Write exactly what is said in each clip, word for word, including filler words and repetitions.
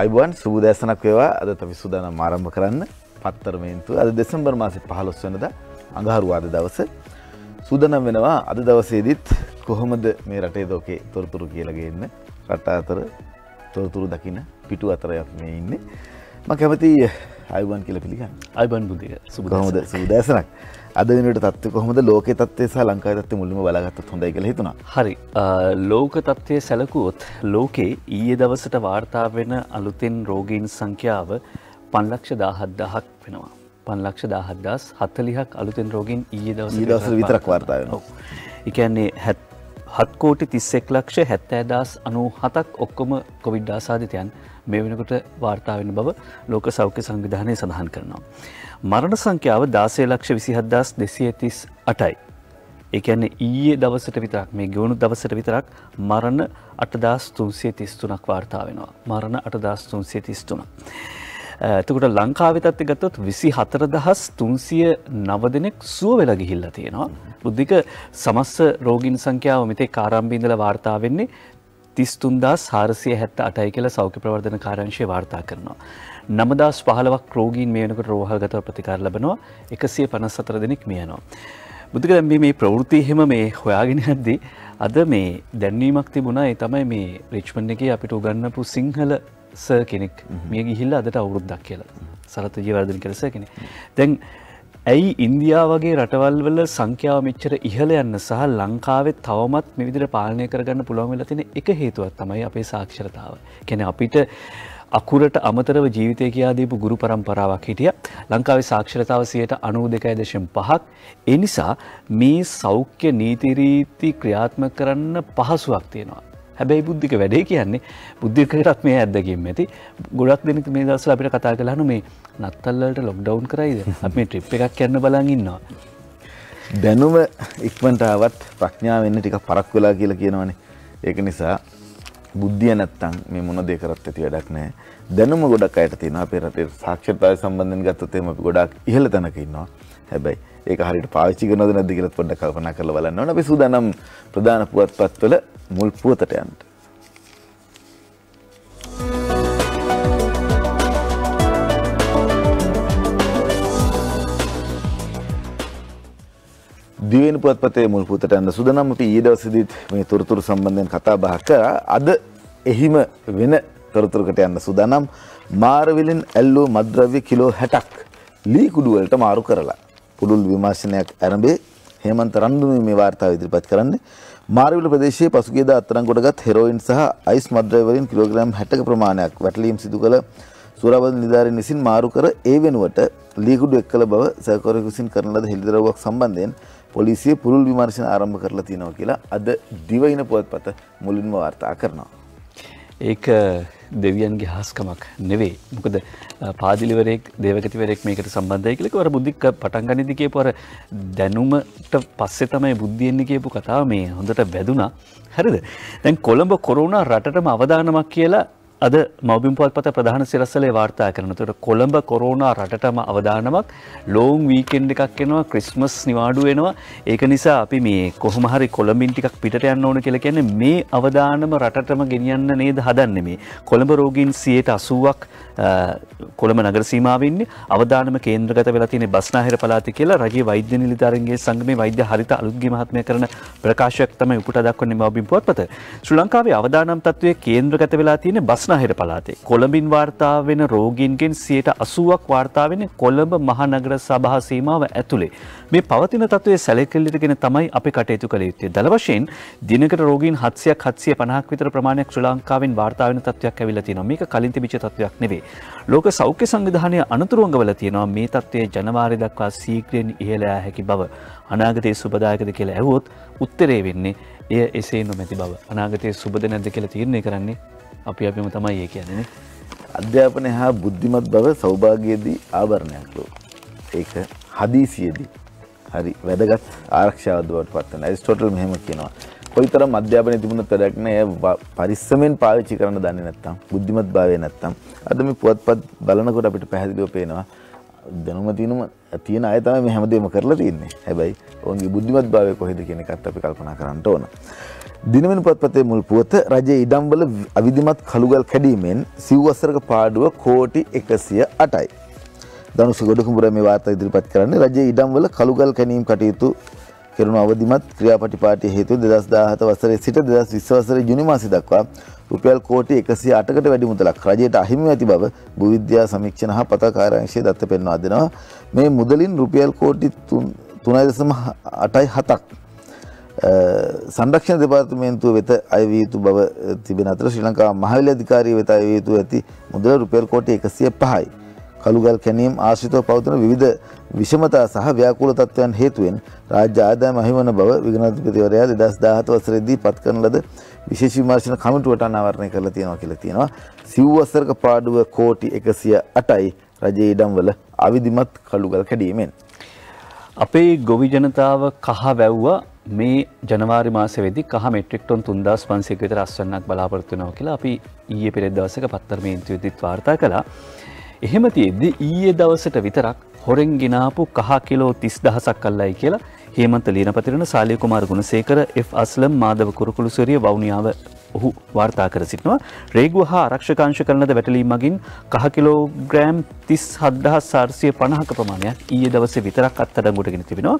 අයිබෝන් සුබ දේශනාවක් වේවා. අද අපි සූදානම් ආරම්භ කරන්න පත්තරමේන්තුව. අද දෙසැම්බර් මාසේ පහළොස් වෙනිදා අඟහරුවාද දවසේ සූදානම් වෙනවා. අද දවසේදීත් කොහොමද මේ රටේ දෝකේ තොරතුරු කියලා ගේන්න රට අතර තොරතුරු දකින්න පිටු අතරයක් මේ ඉන්නේ. මම කැමති අයිබෝන් කියලා පිළිගන්න. අයිබෝන් බුදික සුබ කොහොමද සුබ දේශනාවක්. අද වෙනකොට තත්ත්වය කොහොමද ලෝකේ තත්ත්වය සහ ලංකාවේ තත්ත්වය මුලින්ම බලාගත්තත් හොඳයි කියලා හිතුණා. හරි ලෝක තත්ත්වය සැලකුවොත් ලෝකේ ඊයේ දවසට වාර්තා වෙන අලුතෙන් රෝගීන් සංඛ්‍යාව පන්ලක්ෂ දහ හතක් වෙනවා. පන්ලක්ෂ දහ හතක් හතළිහක් අලුතෙන් රෝගීන් ඊයේ දවස ඊයේ දවස විතරක් වාර්තා වෙනවා. ඒ කියන්නේ හත් කෝටි තිස් එක් ලක්ෂ හැත්තෑ දාස් අනූ හතක් ඔක්කොම කොවිඩ් ආසාදිතයන් මේ වෙනකොට වාර්තා වෙන බව ලෝක සෞඛ්‍ය සංවිධානය සඳහන් කරනවා. මරණ සංඛ්‍යාව දාසය ලක්ෂ විසිහත් දාස් දෙසිය තිස් අටයි. ඒ කියන්නේ ඊයේ දවසට විතරක් මේ ගෙවුණු දවසට විතරක් මරණ අට දාස් තුන්සිය තිස් තුනක් වාර්තා වෙනවා. මරණ අට දාස් තුන්සිය තිස් තුන. එතකොට ලංකාවේ තත්ත්වය ගත්තොත් විසිහතර දාස් තුන්සිය නව දෙනෙක් සුව වෙලා ගිහිල්ලා තියෙනවා. බුද්ධික සමස්ත රෝගීන් සංඛ්‍යාව මෙතෙක් ආරම්භ ඉඳලා වාර්තා වෙන්නේ තිස් තුන් දාස් හාරසිය හැත්තෑ අටයි කියලා සෞඛ්‍ය ප්‍රවර්ධන කාර්යාංශය වාර්තා කරනවා. නව දාස් පහළොවක් රෝගීන් මේ වෙනකොට රෝහල්ගතව ප්‍රතිකාර ලැබනවා. එකසිය පනස් හතර දෙනෙක් මිය යනවා. බුද්ධික දැන් මේ ප්‍රවෘත්ති එහෙම මේ හොයාගෙන යද්දී අද මේ දැන්වීමක් තිබුණා. ඒ තමයි මේ රිච්මන්ඩ් එකේ අපිට උගන්වපු සිංහල සර් කෙනෙක් මිය ගිහිල්ලා අදට අවුරුද්දක් කියලා. සරත් විජේවර්ධන කියලා සර් කෙනෙක්. දැන් ඇයි ඉන්දියාවගේ රටවල් වල සංඛ්‍යාව මෙච්චර ඉහළ යන්න සහ ලංකාවේ තවමත් මේ විදිහට පාලනය කරගන්න පුළුවන් වෙලා තියෙන එක හේතුවක් තමයි අපේ සාක්ෂරතාව. කියන්නේ අපිට අකුරට අමතරව ජීවිතය කියා දීපු ගුරු පරම්පරාවක් හිටියා. ලංකාවේ සාක්ෂරතාව සියයට අනූ දෙකයි දශම පහක්. ඒ නිසා මේ සෞඛ්‍ය නීති රීති ක්‍රියාත්මක කරන්න පහසුවක් තියෙනවා. හැබැයි බුද්ධික වැඩේ කියන්නේ බුද්ධිකටත් මේ අත්දැකීම් ඇති. ගොඩක් දෙනෙක් මේ දවස්වල අපිට කතා කරලා අහන මේ නත්තල් වලට ලොක්ඩවුන් කරයිද? අපි මේ ට්‍රිප් එකක් යන්න බලන් ඉන්නවා. දැනුම ඉක්මනට ආවත් ප්‍රඥාව වෙන්න ටිකක් පරක් වෙලා කියලා කියනවනේ. ඒක නිසා බුද්ධිය නැත්තම් මේ මොන දේ කරත් ඇති වැඩක් නැහැ. දැනුම ගොඩක් අයට තියෙනවා. අපේ රටේ සාක්ෂරතාවය සම්බන්ධයෙන් ගත්තොත් එහෙම අපි ගොඩක් ඉහළ තැනක ඉන්නවා. හැබැයි ඒක හරියට පාවිච්චි කරනවද නැද්ද කියලා පොඩ්ඩක් කල්පනා කරලා බලන්න ඕනේ. අපි සූදානම් ප්‍රධාන පුවත්පත්වල මුල් පුවතට යන්න. දිවෙන පුවත්පතේ මුල් පුවතට යන්න සූදානම්. අපි ඊයේ දවසේදීත් මේ තොරතුරු සම්බන්ධයෙන් කතා බහ කරා. අද එහිම වෙන තොරතුරකට යන්න සූදානම්. මාරවිලෙන් ඇල්ලූ මත්ද්‍රව්‍ය කිලෝ හැටක් ලී කුඩු වලට මාරු කරලා පුදුල් විමර්ශනයක් ආරම්භේ හේමන්ත රන්දුමේ මේ වාර්තාව ඉදිරිපත් කරන්නේ. මාරවිල ප්‍රදේශයේ පසුගියදා අත්අඩංගුවට ගොඩගත් හෙරෝයින් සහ අයිස් මත්ද්‍රව්‍ය වලින් කිලෝග්‍රෑම් හැටක ප්‍රමාණයක් වැටලීම් සිදු කළ සුරාබද නිලධාරීන් විසින් මාරු කර ඒ වෙනුවට ලීකුඩු එක් කළ බව සහකරුවෙකු විසින් කරන ලද හෙළිදරව්වක් සම්බන්ධයෙන් පොලිසිය පුදුල් විමර්ශන ආරම්භ කරලා තියෙනවා කියලා අද දිවයින පුවත්පත මුලින්ම වාර්තා කරනවා. ඒක දෙවියන්ගේ හාස්කමක් නෙවෙයි. මොකද පාදිලිවරයෙක් දේවගතිවරයෙක් මේකට සම්බන්ධයි කියලා කවර බුද්ධික පටන් ගන්නදී කියපු අර දැනුමට පස්සේ තමයි බුද්ධියෙන්නේ කියපු කතාව මේ හොඳට වැදුනා. හරිද? දැන් කොළඹ කොරෝනා රටටම අවදානමක් කියලා අද මව්බිම් පුවත්පත ප්‍රධාන සිරස්සලේ වාර්තා කරනවා. ඒතකොට කොළඹ කොරෝනා රටටම අවදානමක්. ලොන් වීකෙන්ඩ් එකක් එනවා. ක්‍රිස්මස් නිවාඩු වෙනවා. ඒක නිසා අපි මේ කොහොම හරි කොළඹින් ටිකක් පිටට යන්න ඕන කියලා කියන්නේ මේ අවදානම රටටම ගෙනියන්න නේද හදන්නේ මේ. කොළඹ රෝගීන් සියයට අසූවක් කොළඹ නගර සීමාවෙ ඉන්නේ. අවදානම කේන්ද්‍රගත වෙලා තියෙන බස්නාහිර පළාතේ කියලා රජයේ වෛද්‍ය නිලධාරීන්ගේ සංගමේ වෛද්‍ය හරිත අලුත්ගේ මහත්මයා කරන ප්‍රකාශයක් තමයි උපුටා දක්වන්නේ මව්බිම් පුවත්පත. ශ්‍රී ලංකාවේ අවදානම් තත්ත්වයේ කේන්ද්‍රගත වෙලා තියෙන බස්නාහිර බස්නාහිර පළාතේ කොළඹින් වාර්තා වෙන රෝගීන්ගෙන් සියයට අසූවක් වාර්තා වෙන්නේ කොළඹ මහනගර සභා සීමාව ඇතුලේ. මේ පවතින තත්ත්වයේ සැලකිලිටගෙන තමයි අපි කටයුතු කළ යුත්තේ. දළ වශයෙන් දිනකට රෝගීන් හතසියක් හතසිය පනහක් විතර ප්‍රමාණයක් ශ්‍රී ලංකාවෙන් වාර්තා වෙන තත්ත්වයක් ඇවිල්ලා තියෙනවා. මේක කලින් තිබිච්ච තත්ත්වයක් නෙවෙයි. ලෝක සෞඛ්‍ය සංවිධානය අනුතුරුංගවල තියෙනවා මේ තත්ත්වය ජනවාරි දක්වා සීක්‍රෙන් ඉහළ යා හැකි බව. අනාගතයේ සුබදායකද කියලා ඇහුවොත් උත්තරේ වෙන්නේ එය එසේ නොමැති බව. අනාගතයේ සුබද නැද්ද කියලා තීරණය කරන්නේ අපි අපිම තමයි ඒ කියන්නේ. අධ්‍යාපනය හා බුද්ධිමත් බව සෞභාග්‍යයේදී ආවරණයක් ලෝ. ඒක හදීසියේදී හරි වැදගත් ආරක්ෂාවක් බවට පත් වෙනවා. ඇරිස්ටෝටල් මෙහෙම කියනවා. කොයිතරම් අධ්‍යාපනය තිබුණත් වැඩක් නැහැ. පරිස්සමෙන් පාවිච්චි කරන්න දන්නේ නැත්නම් බුද්ධිමත් භාවය නැත්නම් අද මේ පුවත්පත් බලනකොට අපිට පැහැදිලිව පේනවා දැනුම තියෙනම තියෙන අය තමයි මේ හැමදේම කරලා තින්නේ. හැබැයි ඔවුන්ගේ බුද්ධිමත් භාවය කොහෙද කියන එකත් අපි කල්පනා කරන්න ඕන. දිනවෙන පොත්පතේ මුල් පුවත රජයේ ඉඩම්වල අවිධිමත් කළුගල් කැඩීමෙන් සිව් වසරක පාඩුව කෝටි එකසිය අටයි. ධනුෂ ගොඩකුඹුර මේ වාර්තා ඉදිරිපත් කරන්නේ රජයේ ඉඩම්වල කළුගල් කැණීම් කටයුතු කෙරුණු අවධිමත් ක්‍රියාපටිපාටිය හේතුව දෙදහස් දාහත වසරේ සිට දෙදහස් විස්ස වසරේ ජුනි මාසය දක්වා රුපියල් කෝටි එකසිය අටකට වැඩි මුදලක් රජයට අහිමි ඇති බව භූවිද්‍යා සමීක්ෂණ හා පතා කාර්යාංශයේ දත්ත පෙන්වා දෙනවා. මේ මුදලින් රුපියල් කෝටි තුන දශම අටයි හතක් සංරක්ෂණ දෙපාර්තමේන්තුව වෙත අයවී යුතු බව තිබෙන අතර ශ්‍රී ලංකා මහවිල අධිකාරිය වෙත අයවී යුතු ඇති මුදල රුපියල් කෝටි එකසිය පහයි. කළුගල් කැණීම් ආශ්‍රිතව පවතින විවිධ විෂමතා සහ ව්‍යාකූල තත්ත්වයන් හේතුවෙන් රාජ්‍ය ආදායම අහිමි බව විගණනාධිපතිවරයා දෙදහස් දාහත වසරේදී පත් කරන ලද විශේෂ විමර්ශන කමිටුවට අනාවරණය කරලා තියෙනවා කියලා තියෙනවා. සිව් වසරක පාඩුව කෝටි එකසිය අටයි රජයේ ඉඩම්වල අවිධිමත් කළුගල් කැඩීමෙන්. අපේ ගොවි ජනතාව කහ වැව්වා මේ ජනවාරි මාසයේදී කහ මෙට්‍රික් ටොන් තුන්දාස් පන්සියක විතර අස්වැන්නක් බලාපොරොත්තු වෙනවා කියලා අපි ඊයේ පෙරේද දවසක පත්තරමේන්තුවේදීත් වාර්තා කළා. එහෙමතියෙද්දි ඊයේ දවසට විතරක් හොරෙන් ගෙනාපු කහ කිලෝ තිස් දහසක් අල්ලයි කියලා හේමන්ත ලීනපතිරණ, සාලිය කුමාර ගුණසේකර, එෆ් අස්ලම්, මාදව කුරුකුළුසූරිය වවුනියාව ඔහු වාර්තා කර සිටිනවා. රේගුව හා ආරක්ෂකාංශ කරන ලද වැටලීම් මගින් කහ කිලෝග්‍රෑම් තිස් හත් දහස් හාරසිය පනහක ප්‍රමාණයක් ඊයේ දවසේ විතරක් අත්අඩංගුවට ගෙන තිබෙනවා.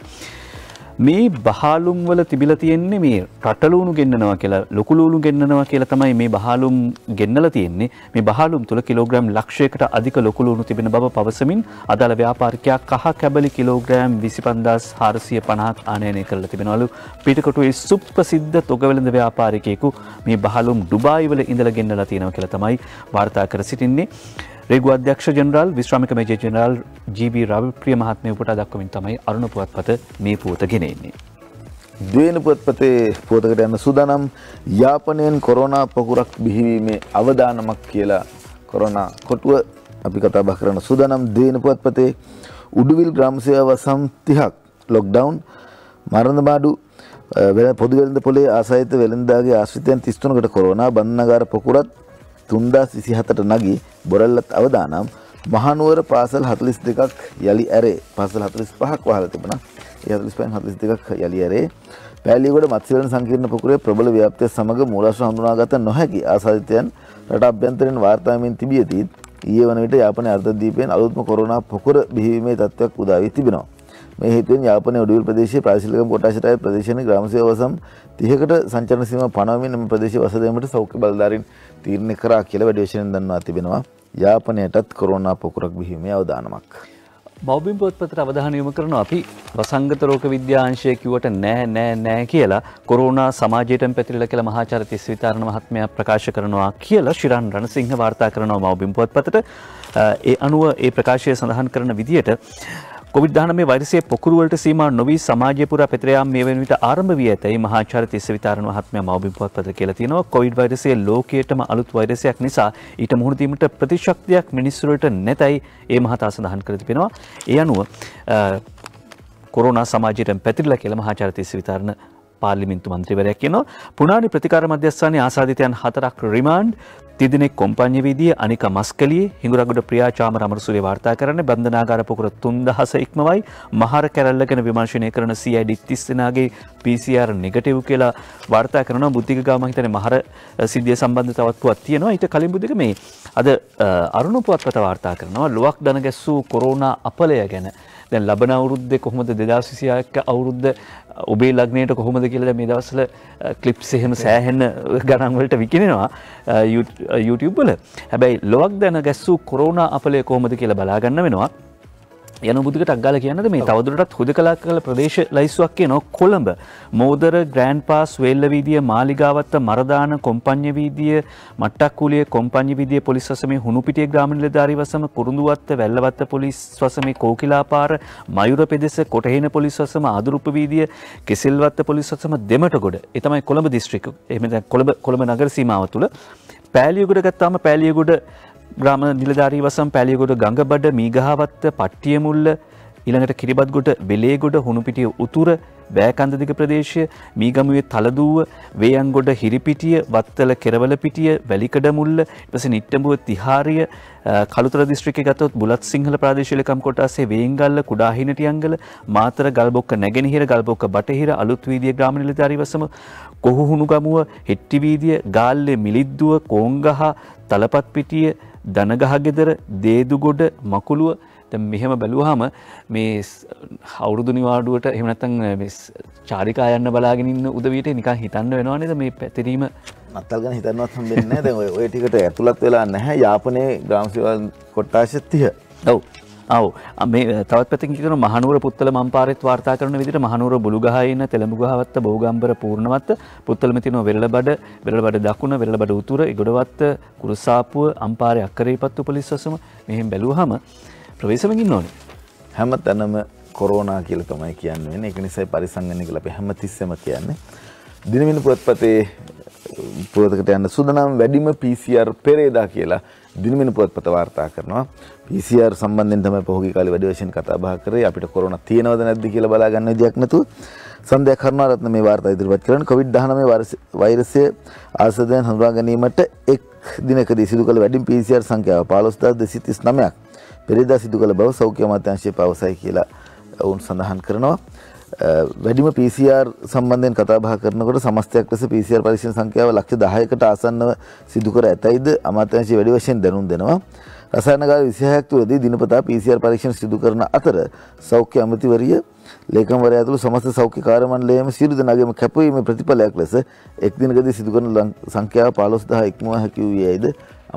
මේ බහාලුම් වල තිබිලා තියෙන්නේ මේ රටලූණු ගෙන්නනවා කියලා, ලොකු ලූණු ගෙන්නනවා කියලා තමයි මේ බහාලුම් ගෙන්නලා තියෙන්නේ. මේ බහාලුම් තුල කිලෝග්‍රෑම් ලක්ෂයකට අධික ලොකු ලූණු තිබෙන බව පවසමින් අදාළ ව්‍යාපාරිකයා කහ කැබලි කිලෝග්‍රෑම් විසිපන්දාස් හාරසිය පනහක් ආනයනය කරලා තිබෙනවලු. පිටකොටුවේ සුප්‍රසිද්ධ තොගවැළඳ ව්‍යාපාරිකයෙකු මේ බහාලුම් ඩුබායි වල ඉඳලා ගෙන්නලා තියෙනවා කියලා තමයි වාර්තා කර සිටින්නේ. रेगु अध्यक्ष जनरल विश्रामिक मेजर जनरल जी बी रावप्रिय महात्म्य उपटा दक्वमिन තමයි අරුණ පුවත්පත මේ පුවත ගෙන එන්නේ. දෙවෙනි පුවත්පතේ පුවතකට යන සූදානම් යාපනයෙන් කොරෝනා පකුරක් බිහිවීමේ අවදානමක් කියලා කොරෝනා කොටුව අපි කතා බහ කරන සූදානම්. දෙවෙනි පුවත්පතේ උඩුවිල් ග්‍රාම සේවාව සම්තිහක් ලොක්ඩවුන් මරණබාඩු පොදු වෙළඳ පොලේ ආසයිත වෙළඳාගේ ආශ්‍රිතයන් තිස් තුනකට කොරෝනා බන්නාගාර පකුරත් තුන්දාස් විසිහතට නගී බොරල්ලත් අවදානම්. මහනුවර පාසල් හතළිස් දෙකක් යලි ඇරේ. පාසල් හතළිස් පහක් වහලා තිබුණා. ඒ හතළිස් පහෙන් හතළිස් දෙකක් යලි ඇරේ. පෑලියගොඩ මත්ස්‍යවලන සංකීර්ණ පොකුරේ ප්‍රබල ව්‍යාප්තිය සමග මූලාශ්‍ර හඳුනාගත නොහැකි ආසාදිතයන් රට අභ්‍යන්තරයෙන් වාර්තා වීමෙන් තිබියදී ඊයේ වන විට යාපනයේ අර්ධද්වීපයෙන් අලුත්ම කොරෝනා පොකුර බිහිවීමේ තත්ත්වයක් උදා වී තිබෙනවා. මේ හේතුවෙන් යාපනයේ උඩුවිල් ප්‍රදේශයේ ප්‍රාදේශිකම කොටාෂරය ප්‍රදේශයේ ග්‍රාම සේවා සම් තිහකට සංචාරන සීමාව පනවමින් මේ ප්‍රදේශයේ වස දෙමට සෞඛ්‍ය බලධාරීන් තීරණය කරා කියලා වැඩි වශයෙන් දන්වා තිබෙනවා. යාපනයටත් කොරෝනා පොකුරක් බිහිවීමේ අවදානමක්. බෞද්ධ පොත්පතට අවධානය යොමු කරනවා. අපි වසංගත රෝග විද්‍යාංශය කිව්වට නෑ නෑ නෑ කියලා කොරෝනා සමාජයටම පැතිරෙලා කියලා මහාචාර්ය තිස්විතාරණ මහත්මයා ප්‍රකාශ කරනවා කියලා ශිරාන් රණසිංහ වාර්තා කරනවා බෞද්ධ පොත්පතට. ඒ අනුව ඒ ප්‍රකාශය සඳහන් කරන විදිහට කොවිඩ් දහනවය වෛරසයේ පොකුරු වලට සීමා නොවි සමාජය පුරා පෙතර යාම මේ වෙන විට ආරම්භ වී ඇතයි මහාචාර්ය තිස්විතාරණ මහත්මයා මව්බිම් පොත්පතේ කියලා තියෙනවා. කොවිඩ් වෛරසය ලෝකයේටම අලුත් වෛරසයක් නිසා ඊට මුහුණ දීමට ප්‍රතිශක්තියක් මිනිස්සු වලට නැතයි ඒ මහතා සඳහන් කර තිබෙනවා. ඒ අනුව කොරෝනා සමාජයෙන් පැතිරලා කියලා මහාචාර්ය තිස්විතාරණ පාර්ලිමේන්තු මන්ත්‍රීවරයා කියනවා. පුණානි ප්‍රතිකාර මධ්‍යස්ථානයේ ආසාදිතයන් හතරක් රිමාන්ඩ්, තිදෙනෙක් කොම්පඤ්ඤ වීදියේ, අනික මස්කලියේ, හිඟුරගොඩ ප්‍රියාචාම රමරසූරිය වාර්තා කරන්නේ. බන්ධනාගාර පොකුර තුන් දහස ඉක්මවයි. මහර කැරල්ල ගැන විමර්ශනය කරන සී අයි ඩී තිස් දෙනාගේ පී සී ආර් නෙගටිව් කියලා වාර්තා කරනවා. බුද්ධික ගාම හිතන්නේ මහර සිද්ධිය සම්බන්ධ තවත් පුවත් තියෙනවා. ඊට කලින් බුද්ධික මේ අද අරුණ පුවත්පත වාර්තා කරනවා ලොවක් දන ගැස්සූ කොරෝනා අපලය ගැන. දැන් ලබන අවුරුද්දේ කොහොමද දෙදහස් විසිහයක අවුරුද්ද ඔබේ ලග්නයට කොහොමද කියලා මේ දවස්වල ක්ලිප්ස් එහෙම සෑහෙන ගණන් වලට විකිනෙනවා YouTube වල. හැබැයි ලොවක් දැන ගැස්සූ කොරෝනා අපලය කොහොමද කියලා බලා ගන්න වෙනවා. යන බුදුකට අග්ගාල කියන්නද මේ තවදුරටත් හුදකලා කළ ප්‍රදේශ ලයිස්ුවක් කියනවා. කොළඹ මෝදර, ග්‍රෑන්ඩ් පාස්, වේල්ල වීදිය, මාලිගාවත්ත, මරදාන, කොම්පඤ්ඤ වීදිය, මට්ටක්කුලිය, කොම්පඤ්ඤ වීදිය පොලිස් වසමේ හුණුපිටිය ග්‍රාම නිලධාරී වසම, කුරුඳුවත්ත, වැල්ලවත්ත පොලිස් වසමේ කෝකිලාපාර, මයුර පෙදෙස, කොටහේන පොලිස් වසම, ආදුරුප්ප වීදිය, කෙසෙල්වත්ත පොලිස් වසම, දෙමටගොඩ. ඒ තමයි කොළඹ දිස්ත්‍රික්ක. එහෙම දැන් කොළඹ කොළඹ නගර සීමාව තුළ පෑලියගොඩ ගත්තාම පෑලියගොඩ ග්‍රාම නිලධාරී වසම්, පෑලියගොඩ ගඟබඩ, මීගහවත්ත, පට්ටියමුල්ල, ඊළඟට කිරිබත්ගොඩ, බෙලේගොඩ, හුණුපිටිය උතුර, බෑකන්ද දිග ප්‍රදේශය, මීගමුවේ තලදුව, වේයන්ගොඩ හිරිපිටිය, වත්තල කෙරවල පිටිය, වැලිකඩමුල්ල, ඊට පස්සේ නිට්ටඹුව තිහාරිය, කළුතර දිස්ත්‍රික්කේ ගතොත් බුලත් සිංහල ප්‍රාදේශීය ලේකම් කොටාසේ වේයන්ගල්ල, කුඩාහිනටියංගල, මාතර ගල්බොක්ක, නැගෙනහිර ගල්බොක්ක, බටහිර අලුත් වීදිය ග්‍රාම නිලධාරී වසම, කොහුහුණුගමුව, හෙට්ටිවීදිය, ගාල්ලේ මිලිද්දුව, කෝංගහ, තලපත් පිටිය, දනගහගෙදර, දේදුගොඩ, මකුළුව. දැන් මෙහෙම බැලුවාම මේ අවුරුදු නිවාඩුවට එහෙම නැත්නම් මේ චාරිකා යන්න බලාගෙන ඉන්න උදවියට නිකන් හිතන්න වෙනවනේ මේ පැතිරීම නත්තල් ගැන හිතන්නවත් හම්බෙන්නේ නැහැ. දැන් ඔය ඔය ටිකට ඇතුළත් වෙලා නැහැ යාපනයේ ග්‍රාම සේවා කොට්ටාශය තිය. ඔව්. आव मे तवत्पतिंकितनु महानूर पुत्तल मंपारित वार्ताकरण विदिट महानूर बुलुगहायिन तेलमुगहवत्त बहुगांबर पूर्णवत्त पुत्तलमतिनो विरलबड विरलबड दकुण विरलबड उतुर इगडवत्त कुरुसापुव अंपारे अक्करे पत्तु पोलिससम मेहेम बलुवाम प्रवेशम गिन्नोने හැමතැනම කොරෝනා කියලා තමයි කියන්නේ. ඒක නිසා පරිසංගණය කියලා අපි හැමතිස්සෙම කියන්නේ. දිනමින පුවත්පතේ පුවතකට යන සුදනම් වැඩිම P C R පෙරේදා කියලා දිනමින පුවත්පත වාර්තා කරනවා. P C R සම්බන්ධයෙන් තමයි පොහොගේ කාලේ වැඩි වශයෙන් කතා බහ කරේ. අපිට කොරෝනා තියෙනවද නැද්ද කියලා බලා ගන්න විදියක් නැතුව සන්ධ්‍යා කරුණාරත්න මේ වාර්තා ඉදිරිපත් කරන කොවිඩ් දහනවය වෛරසය ආසදයන් හඳුනා ගැනීමට එක් දිනකදී සිදු කළ වැඩිම P C R සංඛ්‍යාව පහළොස් හාස් දෙසිය තිස් නවයක් පෙරේදා සිදු කළ බව සෞඛ්‍ය අමාත්‍යාංශය පවසයි කියලා වුන් සඳහන් කරනවා. වැඩිම P C R සම්බන්ධයෙන් කතා බහ කරනකොට සමස්තයක් ලෙස P C R පරීක්ෂණ සංඛ්‍යාව ලක්ෂ දහයකට ආසන්නව සිදු කර ඇතයිද අමාත්‍යාංශය වැඩි වශයෙන් දැනුම් දෙනවා. රසායනගාර විසිහයක් තුළදී දිනපතා P C R පරීක්ෂණ සිදු කරන අතර සෞඛ්‍ය අමාත්‍යවරිය ලේකම්වරයා ඇතුළු සමස්ත සෞඛ්‍ය කාර්ය මණ්ඩලයේම සියලු දෙනාගේම කැපවීමේ ප්‍රතිඵලයක් ලෙස එක් දිනකදී සිදු කරන සංඛ්‍යාව පහළොස් දහස් ඉක්මවා හැකියුවේයිද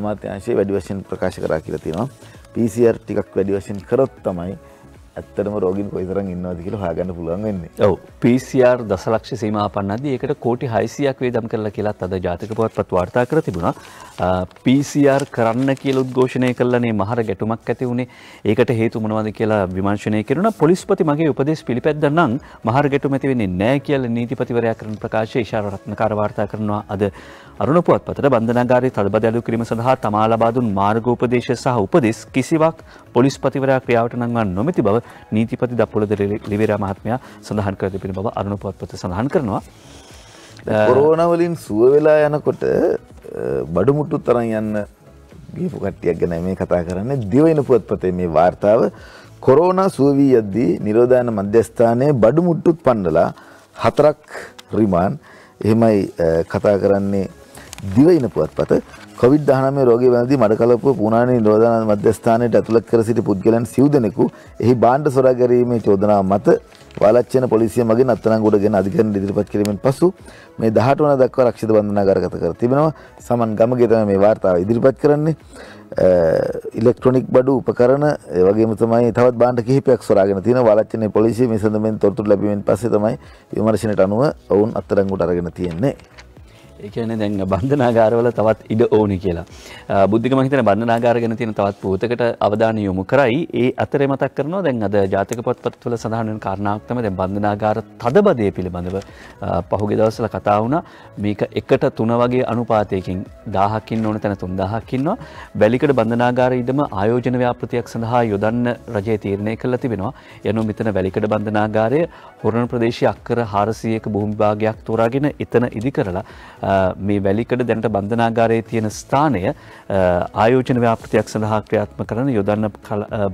අමාත්‍යාංශය වැඩි වශයෙන් ප්‍රකාශ කරා කියලා තියෙනවා. P C R ටිකක් වැඩි වශයෙන් කරොත් තමයි ඇත්තටම රෝගීන් කොයිතරම් ඉන්නවද කියලා හොයාගන්න පුළුවන් වෙන්නේ. ඔව්. P C R දසලක්ෂ සීමාව පන්නද්දී ඒකට කෝටි හයසියක් වේදම් කළා කියලාත් අද ජාතික පුවත්පත් වාර්තා කර තිබුණා. P C R කරන්න කියලා උද්ඝෝෂණය කළානේ මහර ගැටුමක් ඇති වුණේ. ඒකට හේතු මොනවද කියලා විමර්ශනය කරනවා. පොලිස්පති මගේ උපදේශ පිළිපැද්දා නම් මහර ගැටුම ඇති වෙන්නේ නැහැ කියලා නීතිපතිවරයා කරන ප්‍රකාශය ඉෂාර රත්නකාර වාර්තා කරනවා අද අරුණ පුවත්පතට. බන්ධනාගාරයේ තදබදලු කිරීම සඳහා තමා ලබා දුන් මාර්ගෝපදේශ සහ උපදෙස් කිසිවක් පොලිස්පතිවරයා ක්‍රියාවට නංවන්නේ නොමැති බව नीतिपति दपोलद लिवेरा महात्म्या සඳහන් කර තිබෙන බව අරුණ පුවත්පත සඳහන් කරනවා. කොරෝනා වලින් සුව වෙලා යනකොට බඩමුට්ටු තරම් යන්න ගිහපු කට්ටියක් ගැන මේ කතා කරන්නේ. දිවයින පුවත්පතේ මේ වාර්තාව කොරෝනා සුව වී යද්දී නිරෝධායන මධ්‍යස්ථානයේ බඩමුට්ටුත් පන්නලා හතරක් රිමාන්ඩ් එහෙමයි කතා කරන්නේ දිවයින පුවත්පත. කොවිඩ් දහනවය රෝගී වැළඳී මඩකලපුව පුණානේ නිරෝධායන මධ්‍යස්ථානයට ඇතුළත් කර සිටි පුද්ගලයන් සිව් දෙනෙකු එහි භාණ්ඩ සොරා ගැනීමේ චෝදනාව මත වාලච්චන පොලිසිය මගින් අත්අඩංගුවට ගෙන අධිකරණයට ඉදිරිපත් කිරීමෙන් පසු මේ දහට වන දක්වා රක්ෂිත බන්ධනාගාරගත කර තිබෙනවා. සමන් ගමගේ තමයි මේ වාර්තාව ඉදිරිපත් කරන්නේ. ඉලෙක්ට්‍රොනික බඩු උපකරණ ඒ වගේම තමයි තවත් භාණ්ඩ කිහිපයක් සොරාගෙන තියෙනවා. වාලච්චනේ පොලිසිය මේ සඳහන් තොරතුරු ලැබීමෙන් පස්සේ තමයි විමර්ශනයට අනුව ඔවුන් අත්අඩංගුවට අරගෙන තියෙන්නේ. ඒ කියන්නේ දැන් බන්ධනාගාරවල තවත් ඉඩ ඕනි කියලා. බුද්ධික මම හිතන්නේ බන්ධනාගාර ගැන තියෙන තවත් පුවතකට අවධානය යොමු කරයි. ඒ අතරේ මතක් කරනවා දැන් අද ජාතික පුවත්පත් වල සඳහන් වෙන කාරණාවක් තමයි දැන් බන්ධනාගාර තදබදය පිළිබඳව පහුගිය දවස්වල කතා වුණා. මේක එකට තුන වගේ අනුපාතයකින් දහහක් ඉන්න ඕන තැන තුන් දහහක් ඉන්නවා. බැලිකඩ බන්ධනාගාර ඉදම ආයෝජන ව්‍යාපෘතියක් සඳහා යොදන්න රජය තීරණය කළා තිබෙනවා. එනු මෙතන බැලිකඩ බන්ධනාගාරය හොරණ ප්‍රදේශයේ අක්කර හාරසියයක භූමි භාගයක් තෝරාගෙන එතන ඉදි කරලා මේ වැලිකඩ දැනට බන්ධනාගාරයේ තියෙන ස්ථානය ආයෝජන ව්‍යාපෘතියක් සඳහා ක්‍රියාත්මක කරන යොදන්න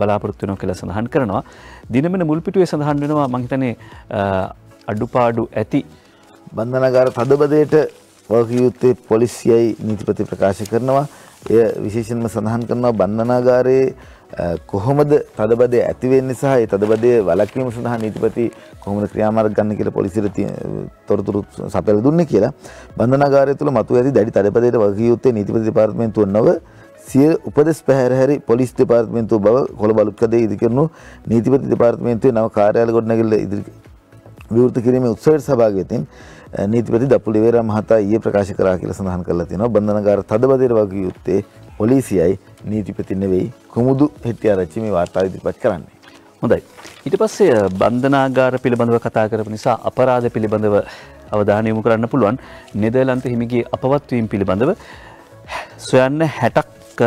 බලාපොරොත්තු වෙනවා කියලා සඳහන් කරනවා. දිනමන මුල් පිටුවේ සඳහන් වෙනවා මම හිතන්නේ අඩුපාඩු ඇති බන්ධනාගාර තදබදයට වගකියුත්තේ පොලිසියයි නීතිපති ප්‍රකාශ කරනවා. එය විශේෂයෙන්ම සඳහන් කරනවා බන්ධනාගාරයේ කොහොමද තදබදය ඇති වෙන්නේ සහ ඒ තදබදය වළක්වීම සඳහා නීතිපති කොහොමද ක්‍රියාමාර්ග ගන්න කියලා පොලිසියට තොරතුරු සපයලා දුන්නේ කියලා. බන්ධනාගාරය තුළ මතුව ඇති දැඩි තදබදයට වගකීම් යුත්තේ නීතිපති දෙපාර්තමේන්තුව නොව සිය උපදෙස් පැහැර හැරි පොලිස් දෙපාර්තමේන්තුව බව කොළඹලුක්කදේ ඉදි කරන නීතිපති දෙපාර්තමේන්තුවේ නව කාර්යාලය ගොඩනැගිල්ල ඉදිරි විවෘත කිරීමේ උත්සවයට සහභාගී වෙතින් නීතිපති දපු ලිවේරා මහතා ඊයේ ප්‍රකාශ කරා කියලා සඳහන් කරලා තියෙනවා. බන්ධනාගාර තදබදයට වගකීම් යුත්තේ පොලිසියයි නීතිපති නෙවෙයි කුමුදු හෙටිආරච්චි මේ වාර්තාව ඉදිරිපත් කරන්නේ. හොඳයි. ඊට පස්සේ බන්ධනාගාර පිළිබඳව කතා කරපු නිසා අපරාධ පිළිබඳව අවධානය යොමු කරන්න පුළුවන්. නෙදර්ලන්තයේ හිමිගේ අපවත් වීම පිළිබඳව සොයන්න හැටක්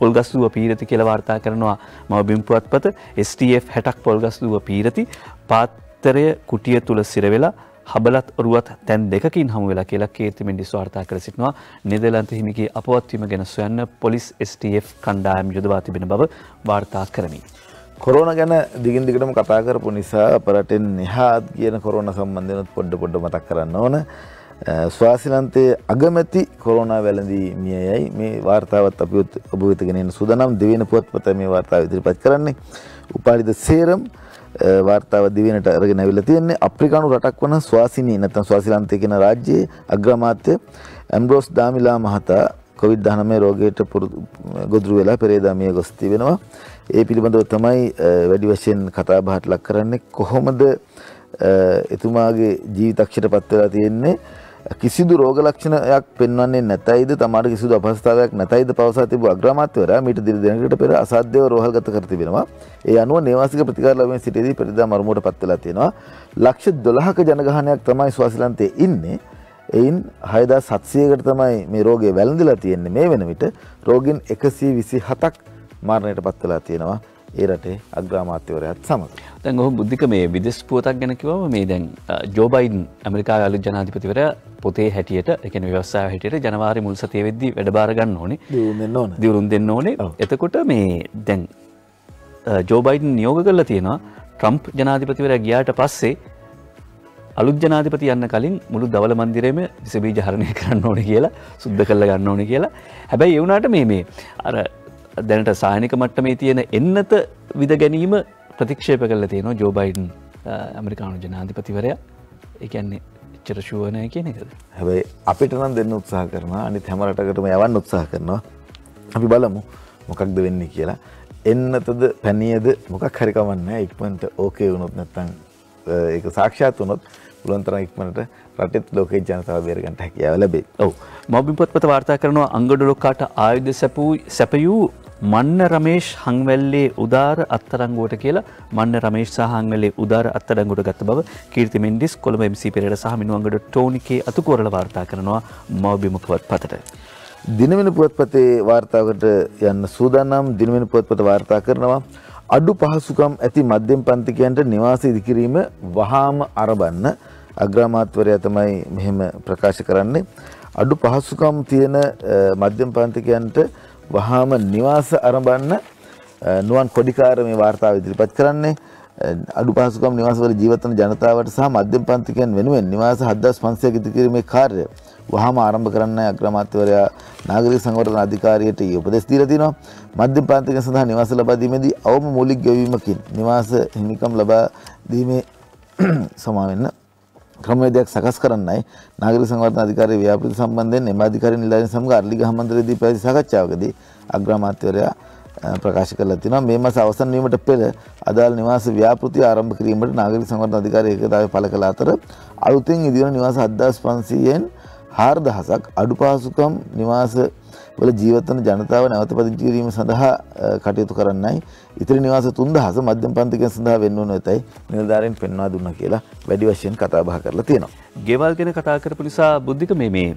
පොල්ගස්දුව පීරති කියලා වාර්තා කරනවා මව බිම් පුවත්පත. S T F හැටක් පොල්ගස්දුව පීරති පාත්‍රය කුටිය තුල සිර වෙලා හබලත් ඔරුවත් තැන් දෙකකින් හමු වෙලා කියලා කීර්තිමෙන්ඩිස් වාර්තා කර සිටිනවා. නෙදර්ලන්ත හිමිගේ අපවත් වීම ගැන සොයන්න පොලිස් S T F කණ්ඩායම් යොදවා තිබෙන බව වාර්තා කරමි. කොරෝනා ගැන දිගින් දිගටම කතා කරපු නිසා අපරටින් නිහාත් කියන කොරෝනා සම්බන්ධයෙන් පොඩ පොඩ මතක් කරන්න ඕන. ස්වාසිලන්තයේ අගමැති කොරෝනා වැළඳී මියයයි මේ වාර්තාවත් අපි ඔබ වෙතගෙන යන සූදානම් දිවෙන පුවත්පත මේ වාර්තාව ඉදිරිපත් කරන්නේ උපාලිත සේරම් වාර්තාව දිවෙනට අරගෙන අවිලා තියෙන්නේ අප්‍රිකානු රටක් වන ස්වාසිනී නැත්නම් ස්වාසිලන්තය කියන රාජ්‍යයේ අග්‍රාමාත්‍ය ඇම්බ්‍රෝස් දාමිලා මහතා කොවිඩ් දහනවය රෝගයට ගොදුරු වෙලා පෙරේදා මිය ගොස් තිබෙනවා. ඒ පිළිබඳව තමයි වැඩි වශයෙන් කතා බහට ලක් කරන්නේ. කොහොමද එතුමාගේ ජීවිතක්ෂයට පත් වෙලා තියෙන්නේ? කිසිදු රෝග ලක්ෂණයක් පෙන්වන්නේ නැතයිද? තමාට කිසිදු අපහසුතාවයක් නැතයිද? පවසා තිබූ අග්‍රාමාත්‍යවරයා මීට දින දෙකකට පෙර අසාධ්‍යව රෝහල්ගත කර තිබෙනවා. ඒ අනුව නේවාසික ප්‍රතිකාර ලැබීමේ සිටදී පෙරදා මරමුවට පත් වෙලා තියෙනවා. ලක්ෂ දොළහක ජනගහනයක් තමයි ස්වාසිලන්තයේ ඉන්නේ. එයින් හය හදාස් හත්සියයකට තමයි මේ රෝගය වැළඳලා තියෙන්නේ. මේ වෙන විට රෝගීන් එකසිය විසිහතක් මරණයට පත් වෙලා තියෙනවා. ඒ රටේ අග්‍රාමාත්‍යවරයාත් සමග. දැන් ඔහු බුද්ධික මේ විදේශ පුවතක් ගැන කිව්වම මේ දැන් ජෝ බයිඩන් ඇමරිකාවේ අලුත් ජනාධිපතිවරයා පොතේ හැටියට, ඒ කියන්නේ ව්‍යවසාය හැටියට ජනවාරි මුල් සතියේ වෙද්දී වැඩබාර ගන්න ඕනේ. දියුරුම් දෙන්න ඕනේ. දියුරුම් දෙන්න ඕනේ. එතකොට මේ දැන් ජෝ බයිඩන් නියෝග කරලා තියෙනවා ට්‍රම්ප් ජනාධිපතිවරයා ගියාට පස්සේ අලුත් ජනාධිපති යන්න කලින් මුළු දවල මන්දිරයේම විසබීජ හරණය කරන්න ඕනේ කියලා, සුද්ධ කරලා ගන්න ඕනේ කියලා. හැබැයි ඒ වුණාට මේ මේ අර දැනට සායනික මට්ටමේ තියෙන එන්නත විද ගැනීම ප්‍රතික්ෂේප කරලා තියෙනවා ජෝ බයිඩන් ඇමරිකානු ජනාධිපතිවරයා. ඒ කියන්නේ එච්චර ෂුවර් නැහැ කියන එකද? හැබැයි අපිට නම් දෙන්න උත්සාහ කරනවා, අනිත් හැම රටකටම යවන්න උත්සාහ කරනවා. අපි බලමු මොකක්ද වෙන්නේ කියලා. එන්නතද පැනියද මොකක් හරි කමක් නැහැ. ඉක්මනට ඕකේ වුණොත් නැත්නම් ඒක සාක්ෂාත් වුණොත් පුළුවන් තරම් ඉක්මනට රටෙත් ලෝකයේ ජනතාව බේර ගන්න හැකියාව ලැබේ. ඔව්. මව්බිම් පොත්පත වාර්තා කරනවා අංගඩොලොක්කාට ආයුධ සැපූ සැපයූ මන්න රමේෂ් හංවැල්ලේ උදාර අත්තරංගුවට කියලා. මන්න රමේෂ් සහ හංවැල්ලේ උදාර අත්තරංගුවට ගත්ත බව කීර්ති මෙන්ඩිස් කොළඹ එම් සී පෙරේරා සහ මිනුවන්ගඩ ටෝනිකේ අතුකෝරළ වාර්තා කරනවා මව්බිම් පොත්පතට. දිනවෙන පොත්පතේ වාර්තාවකට යන්න සූදානම්. දිනවෙන පොත්පත වාර්තා කරනවා අඩු පහසුකම් ඇති මධ්‍යම පන්තිකයන්ට නිවාස ඉදිකිරීම වහාම ආරම්භන්න. අග්‍රාමාත්‍යවරයා තමයි මෙහෙම ප්‍රකාශ කරන්නේ. අඩු පහසුකම් තියෙන මධ්‍යම පන්තිකයන්ට වහාම නිවාස ආරම්භන්න. නුවන් කොඩිකාර මේ වාර්තාව ඉදිරිපත් කරන්නේ අඩු පහසුකම් නිවාසවල ජීවත් වන ජනතාවට සහ මධ්‍යම පන්තිකයන් වෙනුවෙන් නිවාස හත් හදාස් පන්සියයක් ඉදිකිරීමේ කාර්යය වහාම ආරම්භ කරන්නයි අග්‍රාමාත්‍යවරයා නාගරික සංවර්ධන අධිකාරියට උපදෙස් දීලා තිනවා. මධ්‍යම පන්තිකයන් සඳහා නිවාස ලබා දීමේදී අවම මූලික ගෙවීමකින් නිවාස හිමිකම් ලබා දීමේ සමාන වෙන්න ක්‍රමවේදයක් සකස් කරන්නයි නාගරික සංවර්ධන අධිකාරියේ ව්‍යාපෘති සම්බන්ධයෙන් එම අධිකාරී නිලධාරීන් සමග අරලිගහ මණ්ඩලයේදී පැවති සාකච්ඡාවකදී අග්‍රාමාත්‍යවරයා ප්‍රකාශ කළා තිනවා. මේ මාස අවසන් වීමට පෙර අදාළ නිවාස ව්‍යාපෘති ආරම්භ කිරීමට නාගරික සංවර්ධන අධිකාරිය ඒකතාවය පළ කළ අතර අලුතෙන් ඉදිරිවන නිවාස හත් හදාස් පන්සියයෙන් හාරදහසක් අඩු පහසුකම් නිවාස වල ජීවත් වන ජනතාව නැවත පදිංචි කිරීම සඳහා කටයුතු කරන්නයි ඉතිරි නිවාස තුන් දහස මධ්‍යම පන්තිකයන් සඳහා වෙන්න ඕන වෙතයි නිලධාරීන් පෙන්වා දුන්නා කියලා වැඩි වශයෙන් කතා බහ කරලා තියෙනවා. ගෙවල් ගැන කතා කරපු නිසා බුද්ධික මේ මේ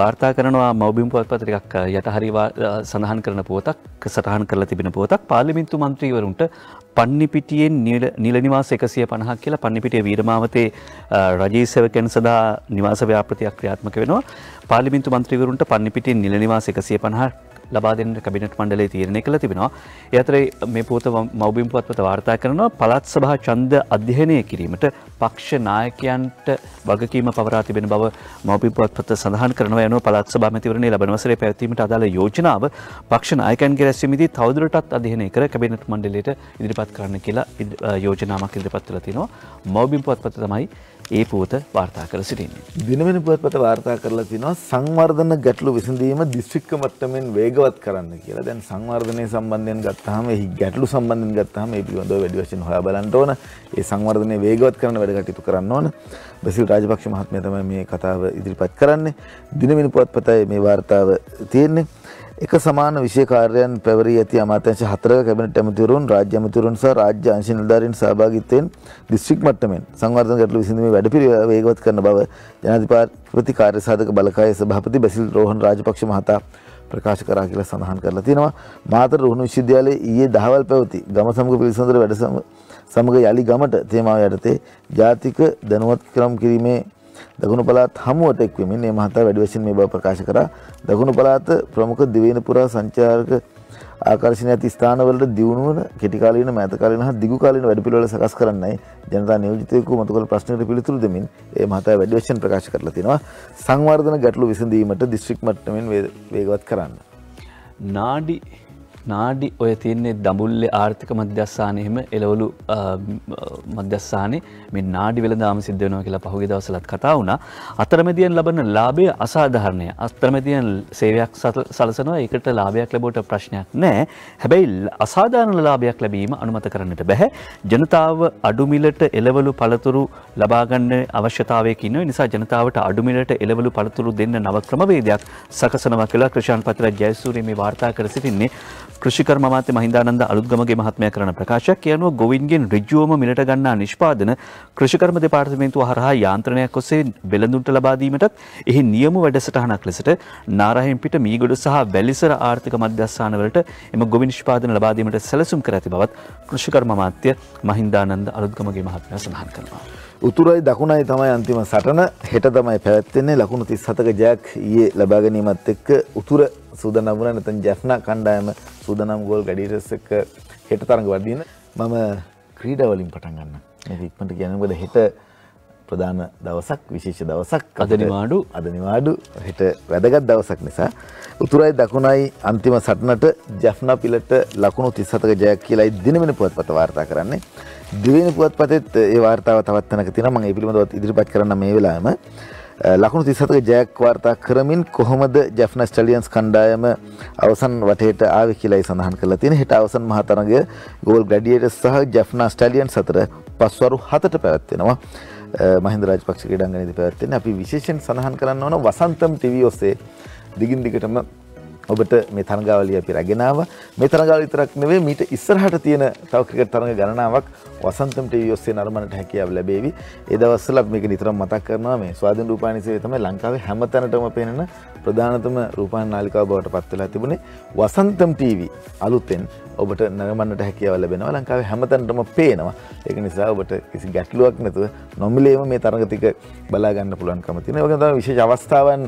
වාර්තා කරනවා මව්බිම් පුවත්පත ටිකක් යටහරි සඳහන් කරන පුවතක් සටහන් කරලා තිබෙන පුවතක්. පාර්ලිමේන්තු මන්ත්‍රීවරුන්ට පන්නිපිටියෙන් නිල නිවාස එකසිය පනහක් කියලා පන්නිපිටිය වීරමාවතේ රජයේ සේවකයන් සඳහා නිවාස ව්‍යාපෘතියක් ක්‍රියාත්මක වෙනවා. පාර්ලිමේන්තු මන්ත්‍රීවරුන්ට පන්නිපිටියෙන් නිල නිවාස එකසිය පනහක් ලබා දෙන්න කැබිනට් මණ්ඩලය තීරණය කළා තිබෙනවා. ඒ අතරේ මේ පුවත මව්බිම් පුවත්පත වාර්තා කරනවා පළාත් සභා ඡන්ද අධ්‍යයනය කිරීමට පක්ෂ නායකයන්ට වගකීම පවරා තිබෙන බව මව්බිම් පුවත්පත සඳහන් කරනවා. එනවා පළාත් සභා මැතිවරණයේ ලබන වසරේ පැවැත්වීමට අදාළ යෝජනාව පක්ෂ නායකයන්ගේ රැස්වීමදී තවදුරටත් අධ්‍යයනය කර කැබිනට් මණ්ඩලයට ඉදිරිපත් කරන්න කියලා යෝජනාවක් ඉදිරිපත් වෙලා තිනවා. මව්බිම් පුවත්පත තමයි ඒ පුවත වාර්තා කර සිටින්නේ. දිනවෙන පුවත්පත වාර්තා කරලා තිනවා සංවර්ධන ගැටලු විසඳීම දිස්ත්‍රික්ක මට්ටමින් වේගවත් කරන්න කියලා. දැන් සංවර්ධනය සම්බන්ධයෙන් ගත්තාම, එහි ගැටලු සම්බන්ධයෙන් ගත්තාම මේ පිළිබඳව වැඩි වශයෙන් හොයා බලන්න ඕන. ඒ සංවර්ධනය වේගවත් කරන වැඩ කටයුතු කරන්න ඕන. බසිල් රාජපක්ෂ මහත්මයා තමයි මේ කතාව ඉදිරිපත් කරන්නේ. දිනවෙන පුවත්පතේ මේ වාර්තාව තියෙන්නේ. එක සමාන විශේෂ කාර්යයන් පැවරී ඇති අමාත්‍යාංශ හතරක කැබිනට් ඇමතිවරුන්, රාජ්‍ය ඇමතිවරුන් සහ රාජ්‍ය අංශ නිලධාරීන් සහභාගීත්වයෙන් දිස්ත්‍රික් මට්ටමින් සංවර්ධන ගැටලු විසඳීමේ වැඩපිළිවෙළ වේගවත් කරන බව ජනාධිපති කාර්ය සාධක බලකායේ සභාපති බැසිල් රෝහන් රාජපක්ෂ මහතා ප්‍රකාශ කරා කියලා සඳහන් කරලා තියෙනවා. මාතර රුහුණු විශ්වවිද්‍යාලයේ ඊයේ දහවල් පැවති ගම සමග පිළිසඳර වැඩ සමග යලි ගමට තේමාව යටතේ ජාතික දැනුවත් ක්‍රම කිරීමේ දකුණු පළාත් හමුවට එක්වීමෙන් මේ මහතා වැඩි වශයෙන් මේ බව ප්‍රකාශ කරා. දකුණු පළාත ප්‍රමුඛ දිවයිනපුරා සංචාරක ආකර්ෂණීය ඇති ස්ථානවලට දියුණුවන කෙටි කාලීන මෑත කාලීන හා දිගු කාලීන වැඩපිළිවෙළ සකස් කරන්නයි ජනතා නියෝජිතයෙකු මතු කළ ප්‍රශ්නෙට පිළිතුරු දෙමින් ඒ මහතා වැඩි වශයෙන් ප්‍රකාශ කරලා තිනවා. සංවර්ධන ගැටලු විසඳීමට දිස්ත්‍රික් මට්ටමින් වේගවත් කරන්න. නාඩි නාඩි ඔය තියෙන්නේ දඹුල්ලේ ආර්ථික මධ්‍යස්ථානයේ හිම එළවලු මධ්‍යස්ථානයේ මේ නාඩි වෙළඳාම සිද්ධ වෙනවා කියලා පහුගිය දවස්වලත් කතා වුණා. අතරමැදියෙන් ලබන ලාභය අසාධාරණයි. අතරමැදියෙන් සේවයක් සලසනවා. ඒකට ලාභයක් ලැබුවට ප්‍රශ්නයක් නැහැ. හැබැයි අසාධාරණ ලාභයක් ලැබීම අනුමත කරන්නට බෑ. ජනතාව අඩු මිලට එළවලු පළතුරු ලබා ගන්න අවශ්‍යතාවයක ඉන්න නිසා ජනතාවට අඩු මිලට එළවලු පළතුරු දෙන්න නව ක්‍රමවේදයක් සකසනවා කියලා ක්‍රිෂාන් පතිරාජ් ජයසූරිය මේ වාර්තා කර සිටින්නේ. कृषिकर्म माते महिंदानंद अलुद्गमगे महात्म्या करन प्रकाशक කියනවා ගොවින්ගෙන් ඍජුවම මිලට ගන්නා නිෂ්පාදන කෘෂිකර්ම දෙපාර්තමේන්තුව හරහා යාන්ත්‍රණයක් ඔස්සේ වෙළඳුන්ට ලබා දීමටත් එහි නියම වැඩසටහනක් ලෙසට නාරහෙම්පිට මීගොඩ සහ වැලිසර ආර්ථික මධ්‍යස්ථාන වලට එම ගොවි නිෂ්පාදන ලබා දීමට සැලසුම් කර ඇති බවත් කෘෂිකර්ම මාත්‍ය මහින්දානන්ද අලුත්ගමගේ මහත්මයා සඳහන් කරනවා. උතුරයි දකුණයි තමයි අන්තිම සටන. හෙට තමයි පැවැත්වෙන්නේ. ලකුණු තිස් හතක ජයක් ඊයේ ලබා ගැනීමත් එක්ක උතුර සූදානම් වුණා. නැත්නම් ජැෆ්නා කණ්ඩායම සූදානම් ගෝල් ගැඩීරස් එක්ක හෙට තරඟ වදින. මම ක්‍රීඩා වලින් පටන් ගන්න. මේක ඉක්මනට කියන්නේ මොකද හෙට ප්‍රධාන දවසක්, විශේෂ දවසක්. අද නිවාඩු අද නිවාඩු හෙට වැදගත් දවසක් නිසා උතුරයි දකුණයි අන්තිම සටනට ජැෆ්නා පිලට ලකුණු තිස් හතක ජයක් කියලායි දිනවෙන පුවත්පත වාර්තා කරන්නේ. දිනවෙන පුවත්පතෙත් ඒ වාර්තාව තවත් තැනක තියෙනවා. මම ඒ පිළිබඳව ඉදිරිපත් කරන්න මේ වෙලාවෙම. ලකුණු තිස් හතක ජයක් වාර්තා කරමින් කොහොමද ජැෆ්නා ස්ටැලියන්ස් කණ්ඩායම අවසන් වටේට ආවේ කියලායි සඳහන් කරලා තියෙන්නේ. හෙට අවසන් මහ තරඟය ගෝල් ග්ලැඩියේටර්ස් සහ ජැෆ්නා ස්ටැලියන්ස් අතර පස්වරු හතට පැවැත්වෙනවා. මහින්ද රාජපක්ෂ ක්‍රීඩාංගණයේදී පැවැත්වෙන්නේ. අපි විශේෂයෙන් සඳහන් කරන්න ඕන වසන්තම් ටීවී ඔස්සේ දිගින් දිගටම ඔබට මේ තරඟාවලිය අපි රැගෙන ආවා. මේ තරඟාවලිය විතරක් නෙවෙයි මීට ඉස්සරහට තියෙන තව ක්‍රිකට් තරඟ ගණනාවක් වසන්තම් ටීවී ඔස්සේ නරඹන්නට හැකියාව ලැබෙවි. ඒ දවස්වල අපි මේක නිතරම මතක් කරනවා. මේ ස්වාධීන රූපවාහිනී සේවය තමයි ලංකාවේ හැමතැනටම පෙනෙන ප්‍රධානතම රූපවාහිනී නාලිකාව බවට පත් වෙලා තිබුණේ. වසන්තම් ටීවී අලුතෙන් ඔබට නරඹන්නට හැකියාව ලැබෙනවා. ලංකාවේ හැමතැනටම පේනවා. ඒක නිසා ඔබට කිසි ගැටලුවක් නැතුව නොමිලේම මේ තරඟ ටික බලා ගන්න පුළුවන්කම තියෙනවා. ඒ වගේම තමයි විශේෂ අවස්ථාවන්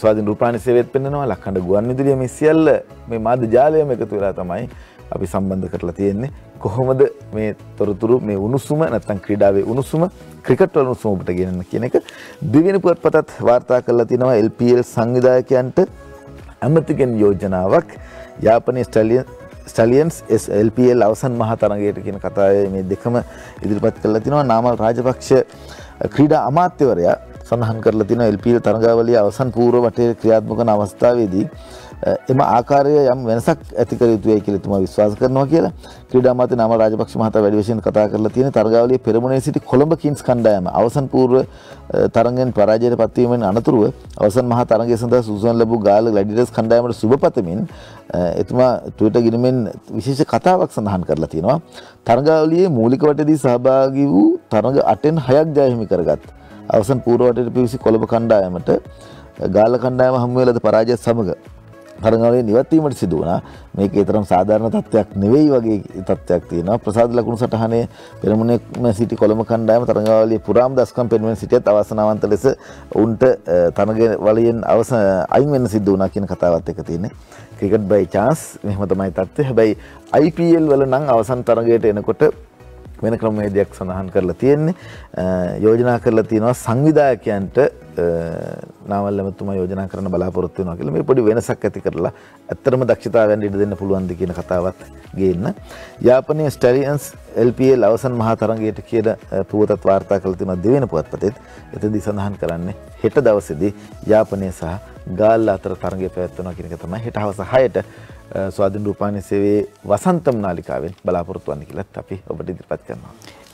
ස්වාධීන රූපවාහිනී සේවයත් පෙන්වනවා. ලක්කඩ ගුවන් විදුලිය මේ සියල්ල මේ මාධ්‍ය ජාලයම එකතු වෙලා තමයි අපි සම්බන්ධ කරලා තියෙන්නේ. කොහොමද මේ තොරතුරු මේ උණුසුම නැත්නම් ක්‍රීඩාවේ උණුසුම ක්‍රිකට් වල උණුසුම ඔබට ගෙනන්න කියන එක දිවින පුවත්පතත් වාර්තා කරලා තිනවා. එල් පී එල් සංවිධායකයන්ට ඇමතිගෙන් යෝජනාවක්. යාපනයේ Stallion Stallions S L P L අවසන් මහ තරඟයට කියන කතාවේ මේ දෙකම ඉදිරිපත් කරලා තිනවා. නාමල් රාජපක්ෂ ක්‍රීඩා අමාත්‍යවරයා සඳහන් කරලා තිනවා එල් පී එල් තරඟාවලිය අවසන් පූර්ව වටේ ක්‍රියාත්මක වන අවස්ථාවේදී එම ආකාරය යම් වෙනසක් ඇති කර යුතුයි කියලා තුමා විශ්වාස කරනවා කියලා. ක්‍රීඩා අමාත්‍ය නාමල් රාජපක්ෂ මහතා වැඩි වශයෙන් කතා කරලා තියෙන තරඟාවලියේ පෙරමුණේ සිට කොළඹ කිංස් කණ්ඩායම අවසන් පූර්ව තරඟෙන් පරාජයට පත්වීම වෙන අනතුරුව අවසන් මහා තරඟය සඳහා සූසන් ලැබූ ගාල්ල ග්ලැඩියටර්ස් කණ්ඩායමට සුබපතමින් එතුමා ට්විටර් ගිණුමෙන් විශේෂ කතාවක් සඳහන් කරලා තියෙනවා. තරඟාවලියේ මූලික වටේදී සහභාගී වූ තරඟ අටෙන් හයක් ජය හිමි කරගත් අවසන් පූර්ව වටේට පිවිසි කොළඹ කණ්ඩායමට ගාල්ල කණ්ඩායම හමු වෙලාද පරාජය සමග තරඟාවලිය නිවැරදිවම සිදු වුණා. මේක ඊතරම් සාධාරණ තත්ත්වයක් නෙවෙයි වගේ තත්ත්වයක් තියෙනවා. ප්‍රසාද ලකුණු සටහනේ පෙරමුණේ සිටි කොළඹ කණ්ඩායම තරඟාවලියේ පුරාම දස්කම් පෙන්වන සිටියත් අවසනාවන්ත ලෙස උන්ට තරඟාවලියෙන් අවසන් අයින් වෙන්න සිද්ධ වුණා කියන කතාවත් එක තියෙනවා. ක්‍රිකට් බයි චාන්ස් මෙහෙම තමයි තත්ත්වය. හැබැයි අයි පී එල් වල නම් අවසන් තරඟයට එනකොට වෙන ක්‍රමවේදයක් සඳහන් කරලා තියෙන්නේ. යෝජනා කරලා තියෙනවා සංවිධායකයන්ට නාමල් ඇමතුමා යෝජනා කරන බලාපොරොත්තු වෙනවා කියලා. මේ පොඩි වෙනසක් ඇති කරලා ඇත්තටම දක්ෂතාවයන් ඉඩ දෙන්න පුළුවන්ද කියන කතාවත් ගේන්න. යාපනයේ ස්ටැලියන්ස් එල් පී එල් අවසන් මහා තරඟයට කියන පුවතත් වාර්තා කරලා තියෙනවා දෙවෙනි පුවත්පතේ. එතෙන්දී සඳහන් කරන්නේ හෙට දවසේදී යාපනය සහ ගාල්ල අතර තරඟය පැවැත්වෙනවා කියන එක තමයි. හෙට හවස හයට ස්වාධීන රූපවාහිනී සේවයේ වසන්තම් නාලිකාවෙන් බලාපොරොත්තු වෙන්න කියලාත් අපි ඔබට ඉදිරිපත් කරනවා.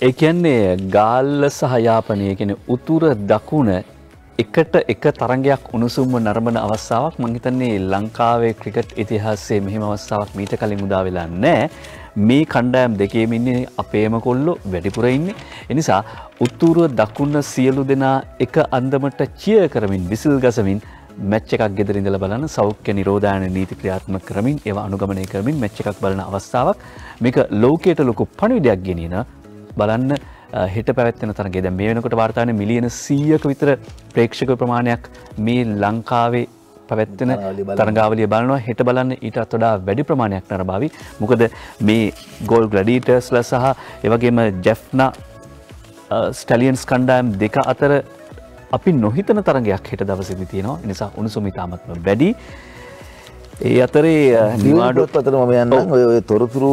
ඒ කියන්නේ ගාල්ල සහ යාපනය කියන්නේ උතුර දකුණ එකට එක තරඟයක් උණුසුම්ව නරඹන අවස්ථාවක්. මම හිතන්නේ ලංකාවේ ක්‍රිකට් ඉතිහාසයේ මෙහෙම අවස්ථාවක් මීට කලින් උදා වෙලා නැහැ. මේ කණ්ඩායම් දෙකේම ඉන්නේ අපේම කොල්ලෝ වැඩිපුර ඉන්නේ. ඒ නිසා උතුර දකුණ සියලු දෙනා එක අන්දමට චියර් කරමින් විසිල් ගසමින් මැච් එකක් ගෙදර ඉඳලා බලන සෞඛ්‍ය නිරෝධායන නීති ක්‍රියාත්මක කරමින් ඒවා අනුගමනය කරමින් මැච් එකක් බලන අවස්ථාවක්. මේක ලෝකයට ලොකු පණිවිඩයක් ගෙනියන බලන්න හෙට පැවැත්වෙන තරඟය. දැන් මේ වෙනකොට වාර්තා වෙන මිලියන සීයක විතර ප්‍රේක්ෂක ප්‍රමාණයක් මේ ලංකාවේ පැවැත්වෙන තරගාවලිය බලනවා. හෙට බලන්න ඊටත් වඩා වැඩි ප්‍රමාණයක් නරඹાવી. මොකද මේ ගෝල් ග්ලැඩියටර්ස්ලා සහ ඒ වගේම ජෙෆ්නා ස්ටැලියන්ස් කණ්ඩායම් දෙක අතර අපි නොහිතන තරගයක් හෙට දවසේදී තියෙනවා. ඒ නිසා උණුසුම ඉතාමත්ම වැඩි. ඒ අතරේ නිවාඩුවත් අතර මම යන්නම්. ඔය තොරතුරු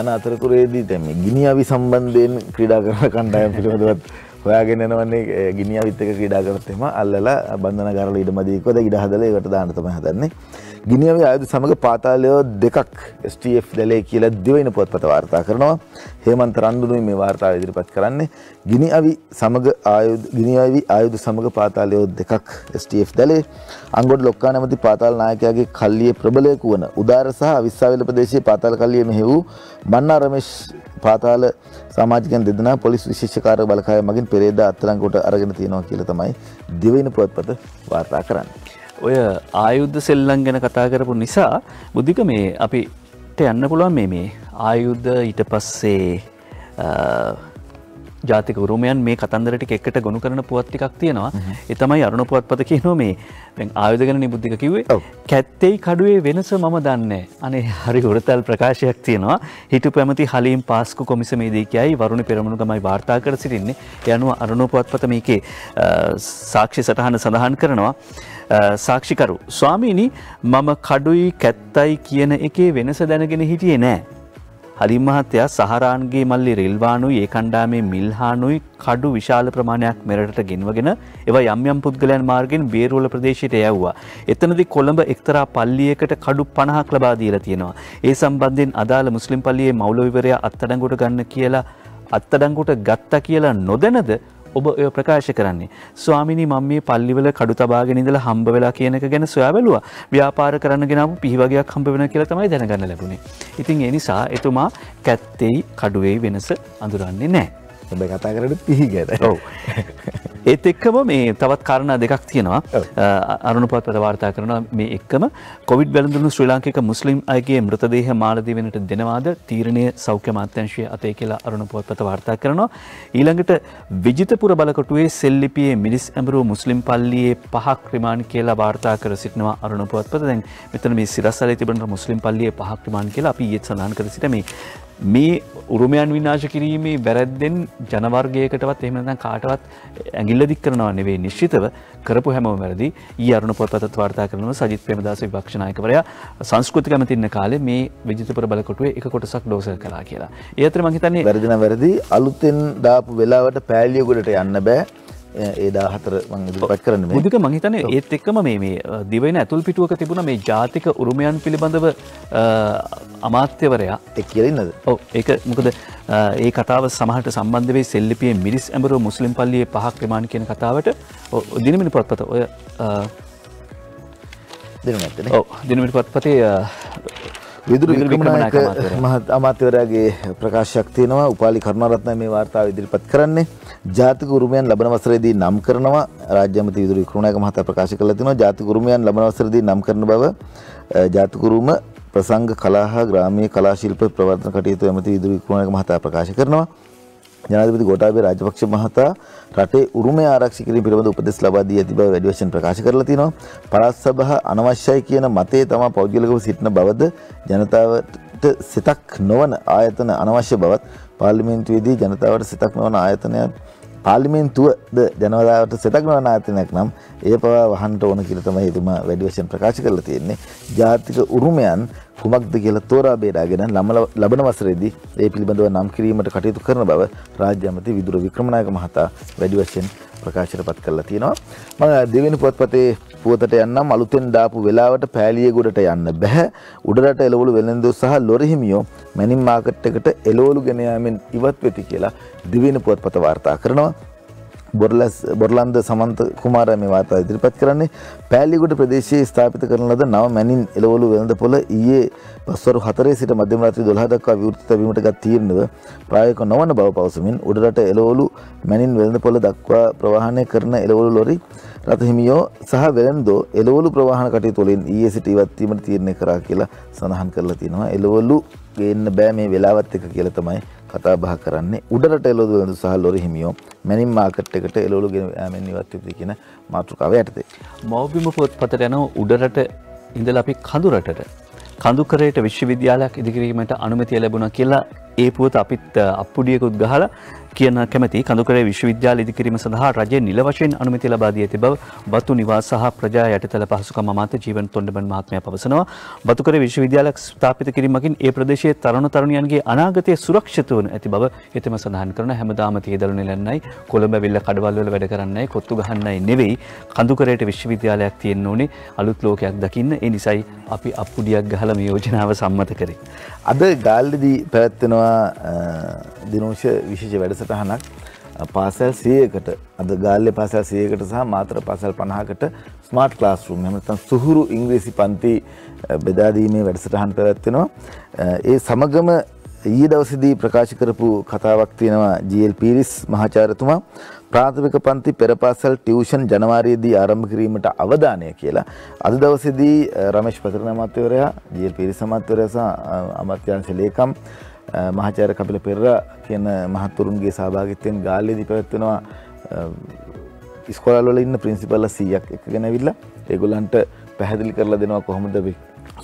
යන අතරතුරේදී දැන් මේ ගිනියාවි සම්බන්ධයෙන් ක්‍රීඩා කරන කණ්ඩායම් පිළිබඳවත් හොයාගෙන යනවන්නේ. ගිනියාවිත් එක ක්‍රීඩා කරත් එහෙම අල්ලලා බන්ධනාගාරවල ඉඩමදීකවද ඉඩ හදලා ඒකට දාන්න තමයි හදන්නේ. ගිනියාවි ආයුධ සමග පාතාලය දෙකක් එස් ටී එෆ් දැලේ කියලා දෙවෙනි පුවත්පත වාර්තා කරනවා. හේමන්ත රන්දුනුයි මේ වාර්තාව ඉදිරිපත් කරන්නේ. ගිනියාවි සමග ආයුධ ගිනියාවි ආයුධ සමග පාතාලය දෙකක් එස් ටී එෆ් දැලේ අංගොඩ ලොක්කා නැමැති පාතාල නායකයාගේ කල්ලියේ ප්‍රබලයෙකු වන උදාර සහ අවිස්සාවේල ප්‍රදේශයේ පාතාල කල්ලියේ මෙහි වූ මන්නා රමේෂ් පාතාල සමාජිකයන් දෙදෙනා පොලිස් විශේෂ කාර්ය බළකාය මගින් පෙරේදා අත්අඩංගුවට අරගෙන තියෙනවා කියලා තමයි දෙවෙනි පුවත්පත වාර්තා කරන්නේ. ඔය ආයුධ සෙල්ලම් ගැන කතා කරපු නිසා බුද්ධික මේ අපිට යන්න පුළුවන් මේ මේ ආයුධ ඊට පස්සේ ජාතික උරුමයන් මේ කතන්දර ටික එකට ගොනු කරන පුවත් ටිකක් තියෙනවා. ඒ තමයි අරුණ පුවත්පත කියනවා මේ දැන් ආයුධ ගැන නිබුද්ධික කිව්වේ. කැත්තේයි කඩුවේ වෙනස මම දන්නේ. අනේ හරි උරතල් ප්‍රකාශයක් තියෙනවා. හිටපු ඇමති හලීම් පාස්කු කොමිසමේදී කියයි වරුණ පෙරමුණුගමයි වාර්තා කර සිටින්නේ. ඒ අනුව අරුණ පුවත්පත මේකේ සාක්ෂි සටහන සඳහන් කරනවා. සාක්ෂිකරු ස්වාමීනි මම කඩුයි කැත්තයි කියන එකේ වෙනස දැනගෙන හිටියේ නෑ. හලිම් මහත්තයා සහරාන්ගේ මල්ලි රෙල්වානුයි ඒ කණ්ඩායමේ මිල්හානුයි කඩු විශාල ප්‍රමාණයක් මෙරටට ගෙන්වගෙන ඒවා යම් යම් පුද්ගලයන් මාර්ගෙන් බේරුවල ප්‍රදේශයට යවුවා. එතනදී කොළඹ එක්තරා පල්ලියකට කඩු පනහක් ලබා දීලා තියෙනවා. ඒ සම්බන්ධයෙන් අදාළ මුස්ලිම් පල්ලියේ මවුලවිවරයා අත්අඩංගුවට ගන්න කියලා අත්අඩංගුවට ගත්තා කියලා නොදැනද ඔබ ඔය ප්‍රකාශ කරන්නේ? ස්වාමිනී මම මේ පල්ලිවල කඩු තබාගෙන ඉඳලා හම්බ වෙලා කියන එක ගැන සොයා බැලුවා. ව්‍යාපාර කරන්න ගෙනාවු පිහිවගයක් හම්බ වෙනවා කියලා තමයි දැනගන්න ලැබුණේ. ඉතින් ඒ නිසා එතුමා කැත්තේයි කඩුවේ වෙනස අඳුරන්නේ නැහැ. ඔබ කතා කරන්නේ පිහි ගැන. ඔව්. ඒත් එක්කම මේ තවත් කාරණා දෙකක් තියෙනවා. අරුණ පුවත්පත වාර්තා කරනවා මේ එක්කම කොවිඩ් වැළඳුණු ශ්‍රී ලාංකික මුස්ලිම් අයගේ මෘතදේහ මාලදීව වෙනට දෙනවාද තීරණය සෞඛ්‍ය අමාත්‍යාංශයේ අතේ කියලා අරුණ පුවත්පත වාර්තා කරනවා. ඊළඟට විජිතපුර බලකොටුවේ සෙල්ලිපියේ මිලිස් ඇඹරුව මුස්ලිම් පල්ලියේ පහක් රිමාන්ඩ් කියලා වාර්තා කර සිටිනවා අරුණ පුවත්පත. දැන් මෙතන මේ සිරස්සලේ තිබෙන මුස්ලිම් පල්ලියේ පහක් රිමාන්ඩ් කියලා අපි ඊයේ සඳහන් කර සිට මේ මේ උරුමයන් විනාශ කිරීමේ වැරැද්දෙන් ජනවර්ගයකටවත් එහෙම නැත්නම් කාටවත් ඇඟිල්ල දික් කරනවා නෙවෙයි නිශ්චිතව කරපු හැමෝම වැරදි. ඊයේ අරුණ පුවත්පතත් වාර්තා කරනවා සජිත් ප්‍රේමදාස විපක්ෂ නායකවරයා සංස්කෘතික ඇමති ඉන්න කාලේ මේ විජිතපුර බලකොටුවේ එක කොටසක් ඩෝසර් කළා කියලා. ඒ අතර මම හිතන්නේ වැරදි නම් වැරදි අලුතෙන් දාපු වෙලාවට පෑලිය ගොඩට යන්න බෑ. ඒ දාහතර මම ඉදිරිපත් කරන්න මේ. මුදුක මම හිතන්නේ ඒත් එක්කම මේ මේ දිවයින ඇතුල් පිටුවක තිබුණ මේ ජාතික උරුමයන් පිළිබඳව අමාත්‍යවරයා ඒ කියලා ඉන්නද? ඔව්. ඒක මොකද ඒ කතාව සමහරට සම්බන්ධ වෙයි සෙල්ලිපියේ මිරිස් ඇඹරුව මුස්ලිම් පල්ලියේ පහක් රිමාන්ඩ් කියන කතාවට. ඔව් දිනමිනි පුවත්පත ඔය දිනු නැත්තේ නේ. ඔව් දිනමිනි පුවත්පතේ විදුරු වික්‍රමනායක අමාත්‍යවරයාගේ ප්‍රකාශයක් තියෙනවා. උපාලි කරුණාරත්න මේ වාර්තාව ඉදිරිපත් කරන්නේ ජාතික උරුමයන් ලබන වසරේදී නම් කරනවා. රාජ්‍ය අමාත්‍ය විදුරු වික්‍රමනායක මහතා ප්‍රකාශ කළා තියෙනවා. ජාතික උරුමයන් ලබන වසරේදී නම් කරන බව ජාතික උරුම ප්‍රසංග කලා හා ග්‍රාමීය කලා ශිල්ප ප්‍රවර්ධන කටයුතු අමාත්‍ය විදුරු වික්‍රමනායක මහතා ප්‍රකාශ කරනවා. ජනාධිපති ගෝඨාභය රාජපක්ෂ මහතා රටේ උරුමය ආරක්ෂා කිරීම පිළිබඳ උපදෙස් ලබා දී ඇති බව වැඩි වශයෙන් ප්‍රකාශ කරලා තිනවා. පළාත් සභා අනවශ්‍යයි කියන මතය තම පෞද්ගලිකව සිටින බවද ජනතාවට සිතක් නොවන ආයතන අනවශ්‍ය බවත් පාර්ලිමේන්තුවේදී ජනතාවට සිතක් නොවන ආයතනයක් පාර්ලිමේන්තුවද ජනතාවට සිතක් නොවන ආයතනයක් නම් ඒ පවා වහන්න ඕන කියලා තමයි එතුමා වැඩි වශයෙන් ප්‍රකාශ කරලා තියෙන්නේ. ජාතික උරුමයන් කුමක්ද කියලා තෝරා බේරාගෙන ලබන වසරේදී ඒ පිළිබඳව නම් කිරීමට කටයුතු කරන බව රාජ්‍ය අමාත්‍ය විදුර වික්‍රමනායක මහතා වැඩි වශයෙන් ප්‍රකාශයටපත් කරලා තියෙනවා. මම දෙවෙනි පුවත්පතේ පුවතට යන්නම්. අලුතෙන් දාපු වෙලාවට පෑලිය ගොඩට යන්න බෑ. උඩරට එළවලු වෙළෙන්දු සහ ලොරි හිමියෝ මැනින් මාකට් එකට එළවලු ගෙන යාමෙන් ඉවත් වෙති කියලා දෙවෙනි පුවත්පත වාර්තා කරනවා. බොරලස් බොරලන්ද සමන්ත කුමාරයා මේ වාර්තා ඉදිරිපත් කරන්නේ පෑලියගොඩ ප්‍රදේශයේ ස්ථාපිත කරන ලද නව මැනින් එළවලු වෙළඳපොළ ඊයේ පස්වරු හතරේ සිට මධ්‍යම රාත්‍රී දොළහ දක්වා විවෘත තැබීමට ගත් තීරණය ප්‍රායෝගික නොවන බව පවසමින් උඩරට එළවලු මැනින් වෙළඳපොළ දක්වා ප්‍රවාහනය කරන එළවලු ලොරි රථ හිමියෝ සහ වෙළෙන්දෝ එළවලු ප්‍රවාහන කටයුතු වලින් ඊයේ සිට ඉවත් වීමට තීරණය කරා කියලා සඳහන් කරලා තියෙනවා. එළවලු ගේන්න බෑ මේ වෙලාවත් එක කියලා තමයි කතාබහ කරන්නේ උඩරට එළවලු සහ ලොරි හිමියෝ මැනින් මාකට් එකට එළවලු ගෙන යෑමෙන් ඉවත් වෙති කියන මාතෘකාව යටතේ. මෞබිම පොත්පතට යන උඩරට ඉඳලා අපි කඳුරටට කඳුකරේට විශ්වවිද්‍යාලයක් ඉදිරිරීමට අනුමැතිය ලැබුණා කියලා ඒ පුවත අපිත් අප්පුඩියකුත් ගහලා කියන කැමැති කඳුකරේ විශ්වවිද්‍යාල ඉදිරිරීම සඳහා රජය නිල වශයෙන් අනුමැතිය ලබා දී ඇති බව බතු නිවාස සහ ප්‍රජා යටිතල පහසුකම් අමාත්‍ය ජීවන් තොණ්ඩමන් මහත්මයා පවසනවා. බතුකරේ විශ්වවිද්‍යාලයක් ස්ථාපිත කිරීමකින් ඒ ප්‍රදේශයේ තරුණ තරුණියන්ගේ අනාගතය සුරක්ෂිත වන ඇති බව එතෙම සඳහන් කරන හැමදාම තියදළු නෙලන්නයි කොළඹ විල්ල කඩවල වල වැඩ කරන්නයි කොත්තු ගහන්නයි නෙවෙයි කඳුකරේට විශ්වවිද්‍යාලයක් තියෙන්න ඕනේ අලුත් ලෝකයක් දකින්න. ඒ නිසායි අපි අප්පුඩියක් ගහලා මේ යෝජනාව සම්මත කරේ. අද ගාල්ලේදී පැවැත්වෙනවා දිනෝෂ විශේෂ වැඩ සටහනක් පාසල් සියයකට අද ගාල්ලේ පාසල් සියයකට සහ මාතර පාසල් පනහකට ස්මාර්ට් ක්ලාස්රූම් එහෙම නැත්නම් සුහුරු ඉංග්‍රීසි පන්ති බෙදා දීමේ වැඩසටහන් පැවැත්වෙනවා. ඒ සමගම ඊයේ දවසේදී ප්‍රකාශ කරපු කතාවක් තියෙනවා ජී එල් පීරිස් මහාචාර්යතුමා ප්‍රාථමික පන්ති පෙර පාසල් ටියුෂන් ජනවාරියේදී ආරම්භ කිරීමට අවධානය කියලා. අද දවසේදී රමේෂ් පතරණ අමාත්‍යවරයා ජී එල් පීරිස් අමාත්‍යවරයා සහ අමාත්‍යාංශ ලේකම් මහාචාර්ය කපිල පෙරේරා කියන මහතුරුන්ගේ සහභාගීත්වයෙන් ගාල්ලේදී පැවැත්වෙනවා ඉස්කෝලවල වල ඉන්න ප්‍රින්සිපල්ලා සීයක් එක්කගෙන ඇවිල්ලා ඒගොල්ලන්ට පැහැදිලි කරලා දෙනවා කොහොමද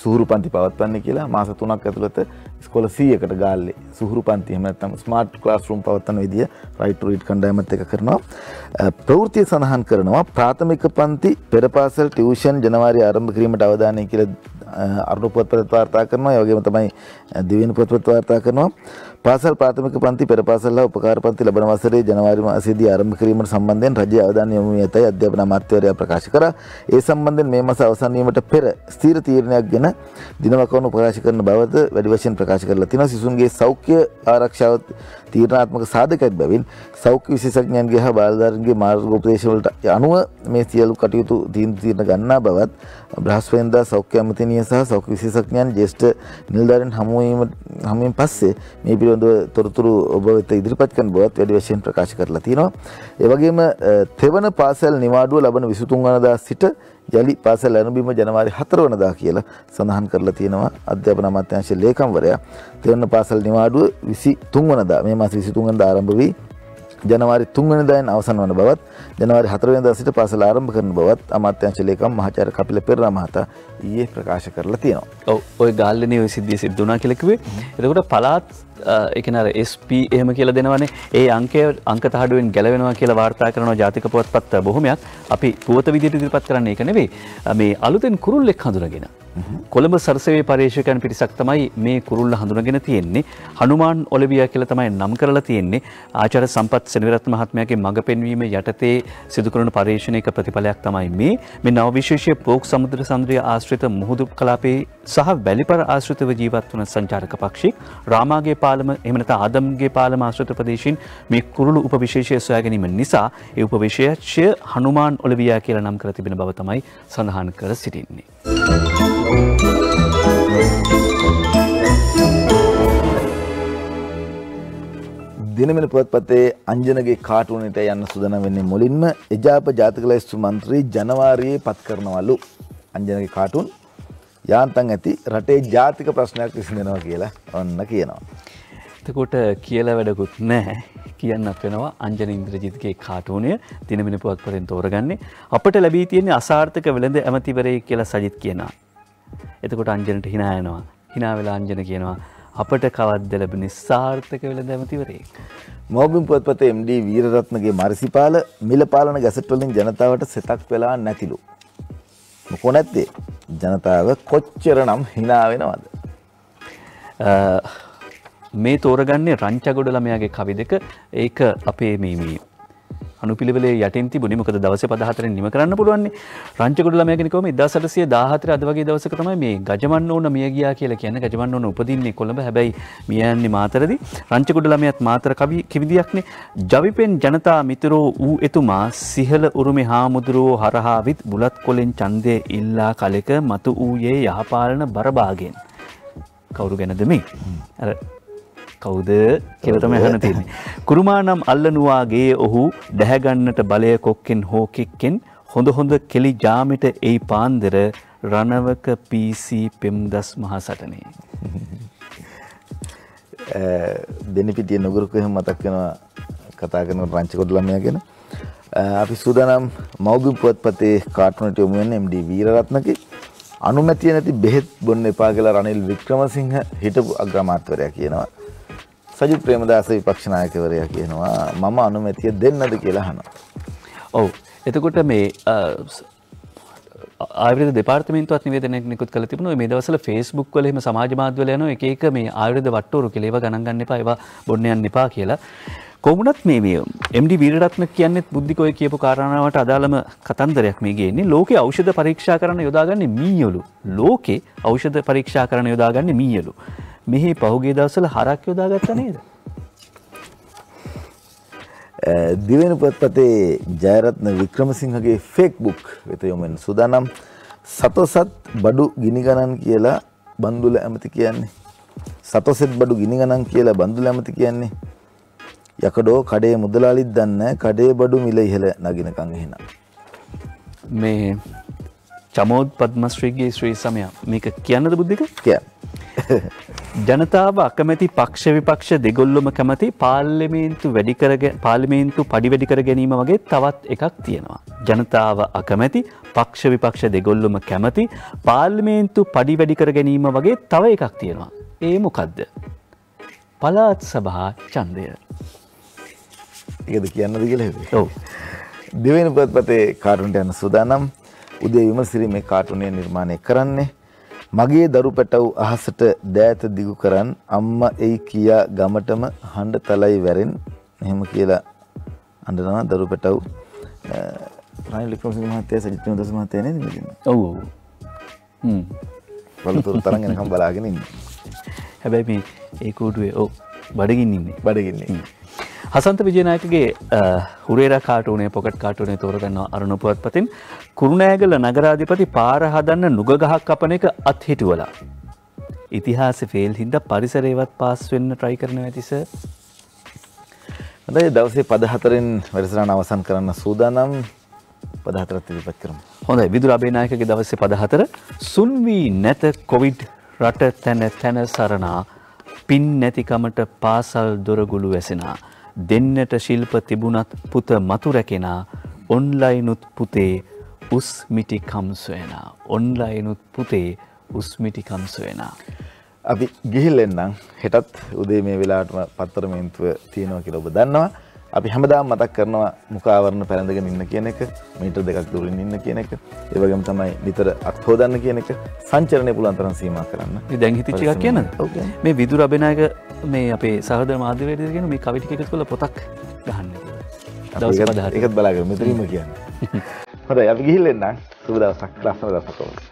සුහුරු පන්ති පවත්වන්නේ කියලා. මාස තුනක් ඇතුළත ඉස්කෝල සීයකට ගාල්ලේ සුහුරු පන්ති එහෙම නැත්නම් ස්මාර්ට් ක්ලාස්රූම් පවත්වන විදිය රයිට් ටු රීඩ් කණ්ඩායමත් එක කරනවා. ප්‍රවෘත්ති සඳහන් කරනවා ප්‍රාථමික පන්ති පෙර පාසල් ටියුෂන් ජනවාරි ආරම්භ කිරීමට අවධානය කියලා අරුණ පොත්පත් වාර්තා කරනවා. ඒ වගේම තමයි දිවෙන පොත්පත් වාර්තා කරනවා. පාසල් ප්‍රාථමික පන්ති පෙර පාසල් හා උපකාර පන්ති ලබන වසරේ ජනවාරි මාසයේදී ආරම්භ කිරීමට සම්බන්ධයෙන් රජයේ අවධානය යොමු වී ඇතයි අධ්‍යාපන අමාත්‍යවරයා ප්‍රකාශ කරා. ඒ සම්බන්ධයෙන් මේ මාස අවසන් වීමට පෙර ස්ථීර තීරණයක් ගෙන දිනවකවන ප්‍රකාශ කරන බවද වැඩි වශයෙන් ප්‍රකාශ කරලා තිනවා. සිසුන්ගේ සෞඛ්‍ය ආරක්ෂාව තීරණාත්මක සාධකයක් බැවින් සෞඛ්‍ය විශේෂඥයන්ගේ හා බාලධාරීන්ගේ මාර්ගෝපදේශ වලට අනුව මේ සියලු කටයුතු තීන්දුව తీරන ගන්නා බවත් බ්‍රහස්පතින්දා සෞඛ්‍ය අමාත්‍යනිය සහ සෞඛ්‍ය විශේෂඥයන් ජ්‍යෙෂ්ඨ නිලධාරීන් හමුවීමෙන් පස්සේ මේ පිළිබඳව තොරතුරු ඔබ වෙත ඉදිරිපත් කරන බවත් වැඩි වශයෙන් ප්‍රකාශ කරලා තියෙනවා. ඒ වගේම තෙවන පාසල් නිවාඩුව ලබන විසිතුන් වෙනිදා සිට යලි පාසල් අනුබිම ජනවාරි හතර වෙනිදා කියලා සඳහන් කරලා තියෙනවා අධ්‍යාපන අමාත්‍යාංශයේ ලේකම්වරයා. තෙවන පාසල් නිවාඩුව විසිතුන් වෙනිදා මේ මාස විසිතුන් වෙනිදා ආරම්භ වී ජනවාරි තුන් වෙනිදායින් අවසන් වන බවත් ජනවාරි හතර වෙනිදා සිට පාසල් ආරම්භ කරන බවත් අමාත්‍යාංශ ලේකම් මහාචාර්ය කපිල පෙරේරා මහතා ඊයේ ප්‍රකාශ කරලා තියෙනවා. ඔව් ඔය ගාල්ලනේ ඔය සිද්ධිය සිද්ධ වුණා කියලා කිව්වේ. එතකොට පළාත් ඒ කියන අර එස් පී එහෙම කියලා දෙනවනේ. ඒ අංකය අංක තහඩුවෙන් ගැලවෙනවා කියලා වාර්තා කරනවා ජාතික පුවත්පත් බොහොමයක්. අපි පුවත විදිහට ඉදිරිපත් කරන්නේ ඒක නෙවෙයි. මේ අලුතෙන් කුරුල්ලෙක් හඳුනගෙන කොළඹ සරසවියේ පරීක්ෂකයන් පිරිසක් තමයි මේ කුරුල්ල හඳුනගෙන තියෙන්නේ. හනුමාන් ඔලිවියා කියලා තමයි නම් කරලා තියෙන්නේ. ආචාර්ය සම්පත් සෙනවිරත්න මහත්මයාගේ මඟ පෙන්වීම යටතේ සිදු කරන පරීක්ෂණයක ප්‍රතිඵලයක් තමයි මේ. මේ නව විශේෂයේ පෝක් සමුද්‍ර සඳුවේ ආශ්‍රිත මුහුදු කලාපයේ සහ වැලිපර ආශ්‍රිතව ජීවත් වන සංචාරක පක්ෂික් රාමාගේ පාලම එහෙම නැත්නම් ආදම්ගේ පාලම ආශ්‍රිත ප්‍රදේශින් මේ කුරුළු උපවිශේෂය සොයා ගැනීම නිසා ඒ උපවිශේෂය හනුමාන් ඔලිවියා කියලා නම් කර තිබෙන බව තමයි සඳහන් කර සිටින්නේ. දිනමෙල පුවත්පතේ අංජනගේ කාටුනට යන්න සුදනම් වෙන්නේ මුලින්ම එජාප ජාතික ලැයිස්තු මන්ත්‍රී ජනවාරියේ පත් කරනවලු අංජනගේ කාටුන් යාන්තම් ඇති රටේ ජාතික ප්‍රශ්නයක් විසඳනවා කියලා ඔන්න කියනවා. එතකොට කියලා වැඩකුත් නැහැ කියන්නත් වෙනවා. අංජන ඉන්ද්‍රජිත්ගේ කාටුනය දිනමෙල පුවත්පතෙන් තෝරගන්නේ අපිට ලැබී තියෙන අසාර්ථක වෙළඳ ඇමතිවරයෙක් කියලා සජිත් කියනවා. එතකොට අංජනට hina යනවා. hina වෙලා අංජන කියනවා අපට කවද්ද ලැබෙන සාර්ථක වෙළඳ ඇමතිවරයෙක්. මෞබිම් පුවත්පතේ එම් ඩී වීරරත්නගේ මරිසිපාල මිල පාලන ගැසට් වලින් ජනතාවට සෙතක් වෙලා නැතිලු. මොකෝ නැත්තේ ජනතාව කොච්චරනම් hina වෙනවද? මේ තෝරගන්නේ රංචගොඩ ළමයාගේ කවි දෙක. ඒක අපේ මේ මේ අනුපිළිවෙලේ යටින් තිබුණේ. මොකද දවසේ පදහතරෙන් නිම කරන්න පුළුවන්. රංචගොඩ ළමයා කියන කොහොම එක්දහස් අටසිය දහහතර අද වගේ දවසක තමයි මේ ගජමන් ඕන මිය ගියා කියලා කියන්නේ. ගජමන් ඕන උපදින්නේ කොළඹ. හැබැයි මිය යන්නේ මාතරදී. රංචගොඩ ළමයාත් මාතර කවි කිවිදියක්නේ. ජවිපෙන් ජනතා මිතුරෝ ඌ එතුමා සිහල උරුමේ හාමුදුරුවෝ හරහා විත් බුලත් කොලෙන් ඡන්දේ ඉල්ලා කලෙක මතු ඌයේ යහපාලන බරභාගෙන්. කවුරු ගැනද මේ? අර කවුද කියලා තමයි අහන්න තියෙන්නේ. කුරුමානම් අල්ලනුවාගේ ඔහු දැහැගන්නට බලය කොක්කෙන් හෝ කික්කෙන් හොඳ හොඳ කෙලි ජාමිට එයි පාන්දර රණවක පී සී පෙම්දස් මහසටනේ. දෙනිපිටිය නුගුරුක එහෙම මතක් වෙනවා කතා කරන රංචකොඩ ළමයා ගැන. අපි සූදානම් මෞගිම් පුවත්පතේ කාටුනට යොමු වෙන එම් ඩී වීරරත්නගේ අනුමැතිය නැති බෙහෙත් බොන්න එපා කියලා රනිල් වික්‍රමසිංහ හිටපු අග්‍රාමාත්‍යවරයා කියනවා. සජිත් ප්‍රේමදාස විපක්ෂ නායකවරයා කියනවා මම අනුමැතිය දෙන්නද කියලා අහනවා. ඔව් එතකොට මේ ආයුර්වේද දෙපාර්තමේන්තුවත් නිවේදනයක් නිකුත් කළ තිබුණා. මේ දවස්වල Facebook වල එහෙම සමාජ මාධ්‍ය වල යනවා එක එක මේ ආයුර්වේද වට්ටෝරු කියලා ඒවා ගණන් ගන්න එපා ඒවා බොන්න යන්න එපා කියලා. කොමුණත් මේ මේ එම් ඩී වීරරත්න කියන්නේ බුද්ධික ඔය කියපු කාරණාවට අදාළම කතන්දරයක් මේ ගේන්නේ. ලෝකේ ඖෂධ පරීක්ෂා කරන්න යොදාගන්නේ මීයලු. ලෝකේ ඖෂධ පරීක්ෂා කරන්න යොදාගන්නේ මීයලු. මෙහි පහුගිය දවස්වල හරක් යොදාගත්තා නේද? දිවෙන පුවත්පතේ ජයරත්න වික්‍රමසිංහගේ Facebook වෙත යොමු වෙන සූදානම්. සතොසත් බඩු ගිනි ගණන් කියලා බන්දුල ඇමති කියන්නේ. සතොසෙත් බඩු ගිනි ගණන් කියලා බන්දුල ඇමති කියන්නේ. යකඩෝ කඩේ මුදලාලිත් දන්නේ කඩේ බඩු මිල ඉහළ නගිනකන් එහෙනම්. මේ චමෝද් පද්මශ්‍රීගේ ශ්‍රී සමය මේක කියන්නද බුද්ධික? කියන්න. ජනතාව අකමැති පක්ෂ විපක්ෂ දෙගොල්ලොම කැමති පාර්ලිමේන්තු වැඩි කර පාර්ලිමේන්තු පඩි වැඩි කර ගැනීම වගේ තවත් එකක් තියෙනවා. ජනතාව අකමැති පක්ෂ විපක්ෂ දෙගොල්ලොම කැමති පාර්ලිමේන්තු පඩි වැඩි කර ගැනීම වගේ තව එකක් තියෙනවා. ඒ මොකද්ද? පළාත් සභා ඡන්දය. ඒකද කියන්නද කියලා හිතේ. ඔව්. දෙවෙනි පුවත්පතේ කාටුන්ට යන සූදානම්. උදේ විමසිරි මේ කාටුනේ නිර්මාණය කරන්නේ. මගේ දරු පැටව් අහසට දෑත දිගු කරන් අම්ම එයි කියා ගමටම හඬ තලයි වැරෙන් එහෙම කියලා අඬනවා දරු පැටව්. රනිල් වික්‍රමසිංහ මහත්තයා සජිත් ප්‍රේමදාස මහත්තයා නේද මේක? ඔව් ඔව්. හ්ම්. වලතොර තරංග යනකම් බලාගෙන ඉන්නේ. හැබැයි මේ ඒ කෝඩුවේ ඔව් බඩගින්න ඉන්නේ. බඩගින්නේ. හසන්ත විජේනායකගේ හුරේරා කාටුනේ පොකට් කාටුනේ තෝරගන්නවා අරුණ පුවත්පතින්. කුරුණෑගල නගරාධිපති පාර හදන්න නුග ගහක් කපන එක අත් හිටුවලා. ඉතිහාසෙ ෆේල් හින්දා පරිසරේවත් පාස් වෙන්න try කරනවා ඇති සර්. හොඳයි දවසේ පද හතරෙන් වැඩසටහන අවසන් කරන්න සූදානම්. පද හතරත් ඉදිරිපත් කරමු. හොඳයි විදුර අබේනායකගේ දවසේ පද හතර සුන්වී නැත කොවිඩ් රට තන තන සරණා පින් නැතිකමට පාසල් දොරගුළු වැසෙනා. දෙන්නට ශිල්ප තිබුණත් පුත මතු රැකෙනා ඔන්ලයිනුත් පුතේ උස්මිටි කම්සුවෙනා ඔන්ලයිනුත් පුතේ උස්මිටි කම්සුවෙනා. අපි ගිහිල්ලා එන්නම් හෙටත් උදේ මේ වෙලාවටම පත්තරමේන්තුව තියෙනවා කියලා ඔබ දන්නවා. අපි හැමදාම මතක් කරනවා මුඛාවරණ පැලඳගෙන ඉන්න කියන එක, මීටර් දෙකක් දුරින් ඉන්න කියන එක, ඒ වගේම තමයි නිතර අත් හොදන්න කියන එක, සංචරණය පුළුවන් තරම් සීමා කරන්න. ඉතින් දැන් හිතච්ච එකක් කියනද? මේ විදුර අබේනායක මේ අපේ සහෝදර මාධ්‍යවේදීද කියන මේ කවි ටික එකතු කරලා පොතක් ගහන්න කියලා. දවස් පදහට. ඒකත් බලාගෙන මෙතනින්ම කියන්නේ. හොඳයි අපි ගිහින් එන්නම්. සුබ දවසක්. ලස්සන දවසක් ඔබට.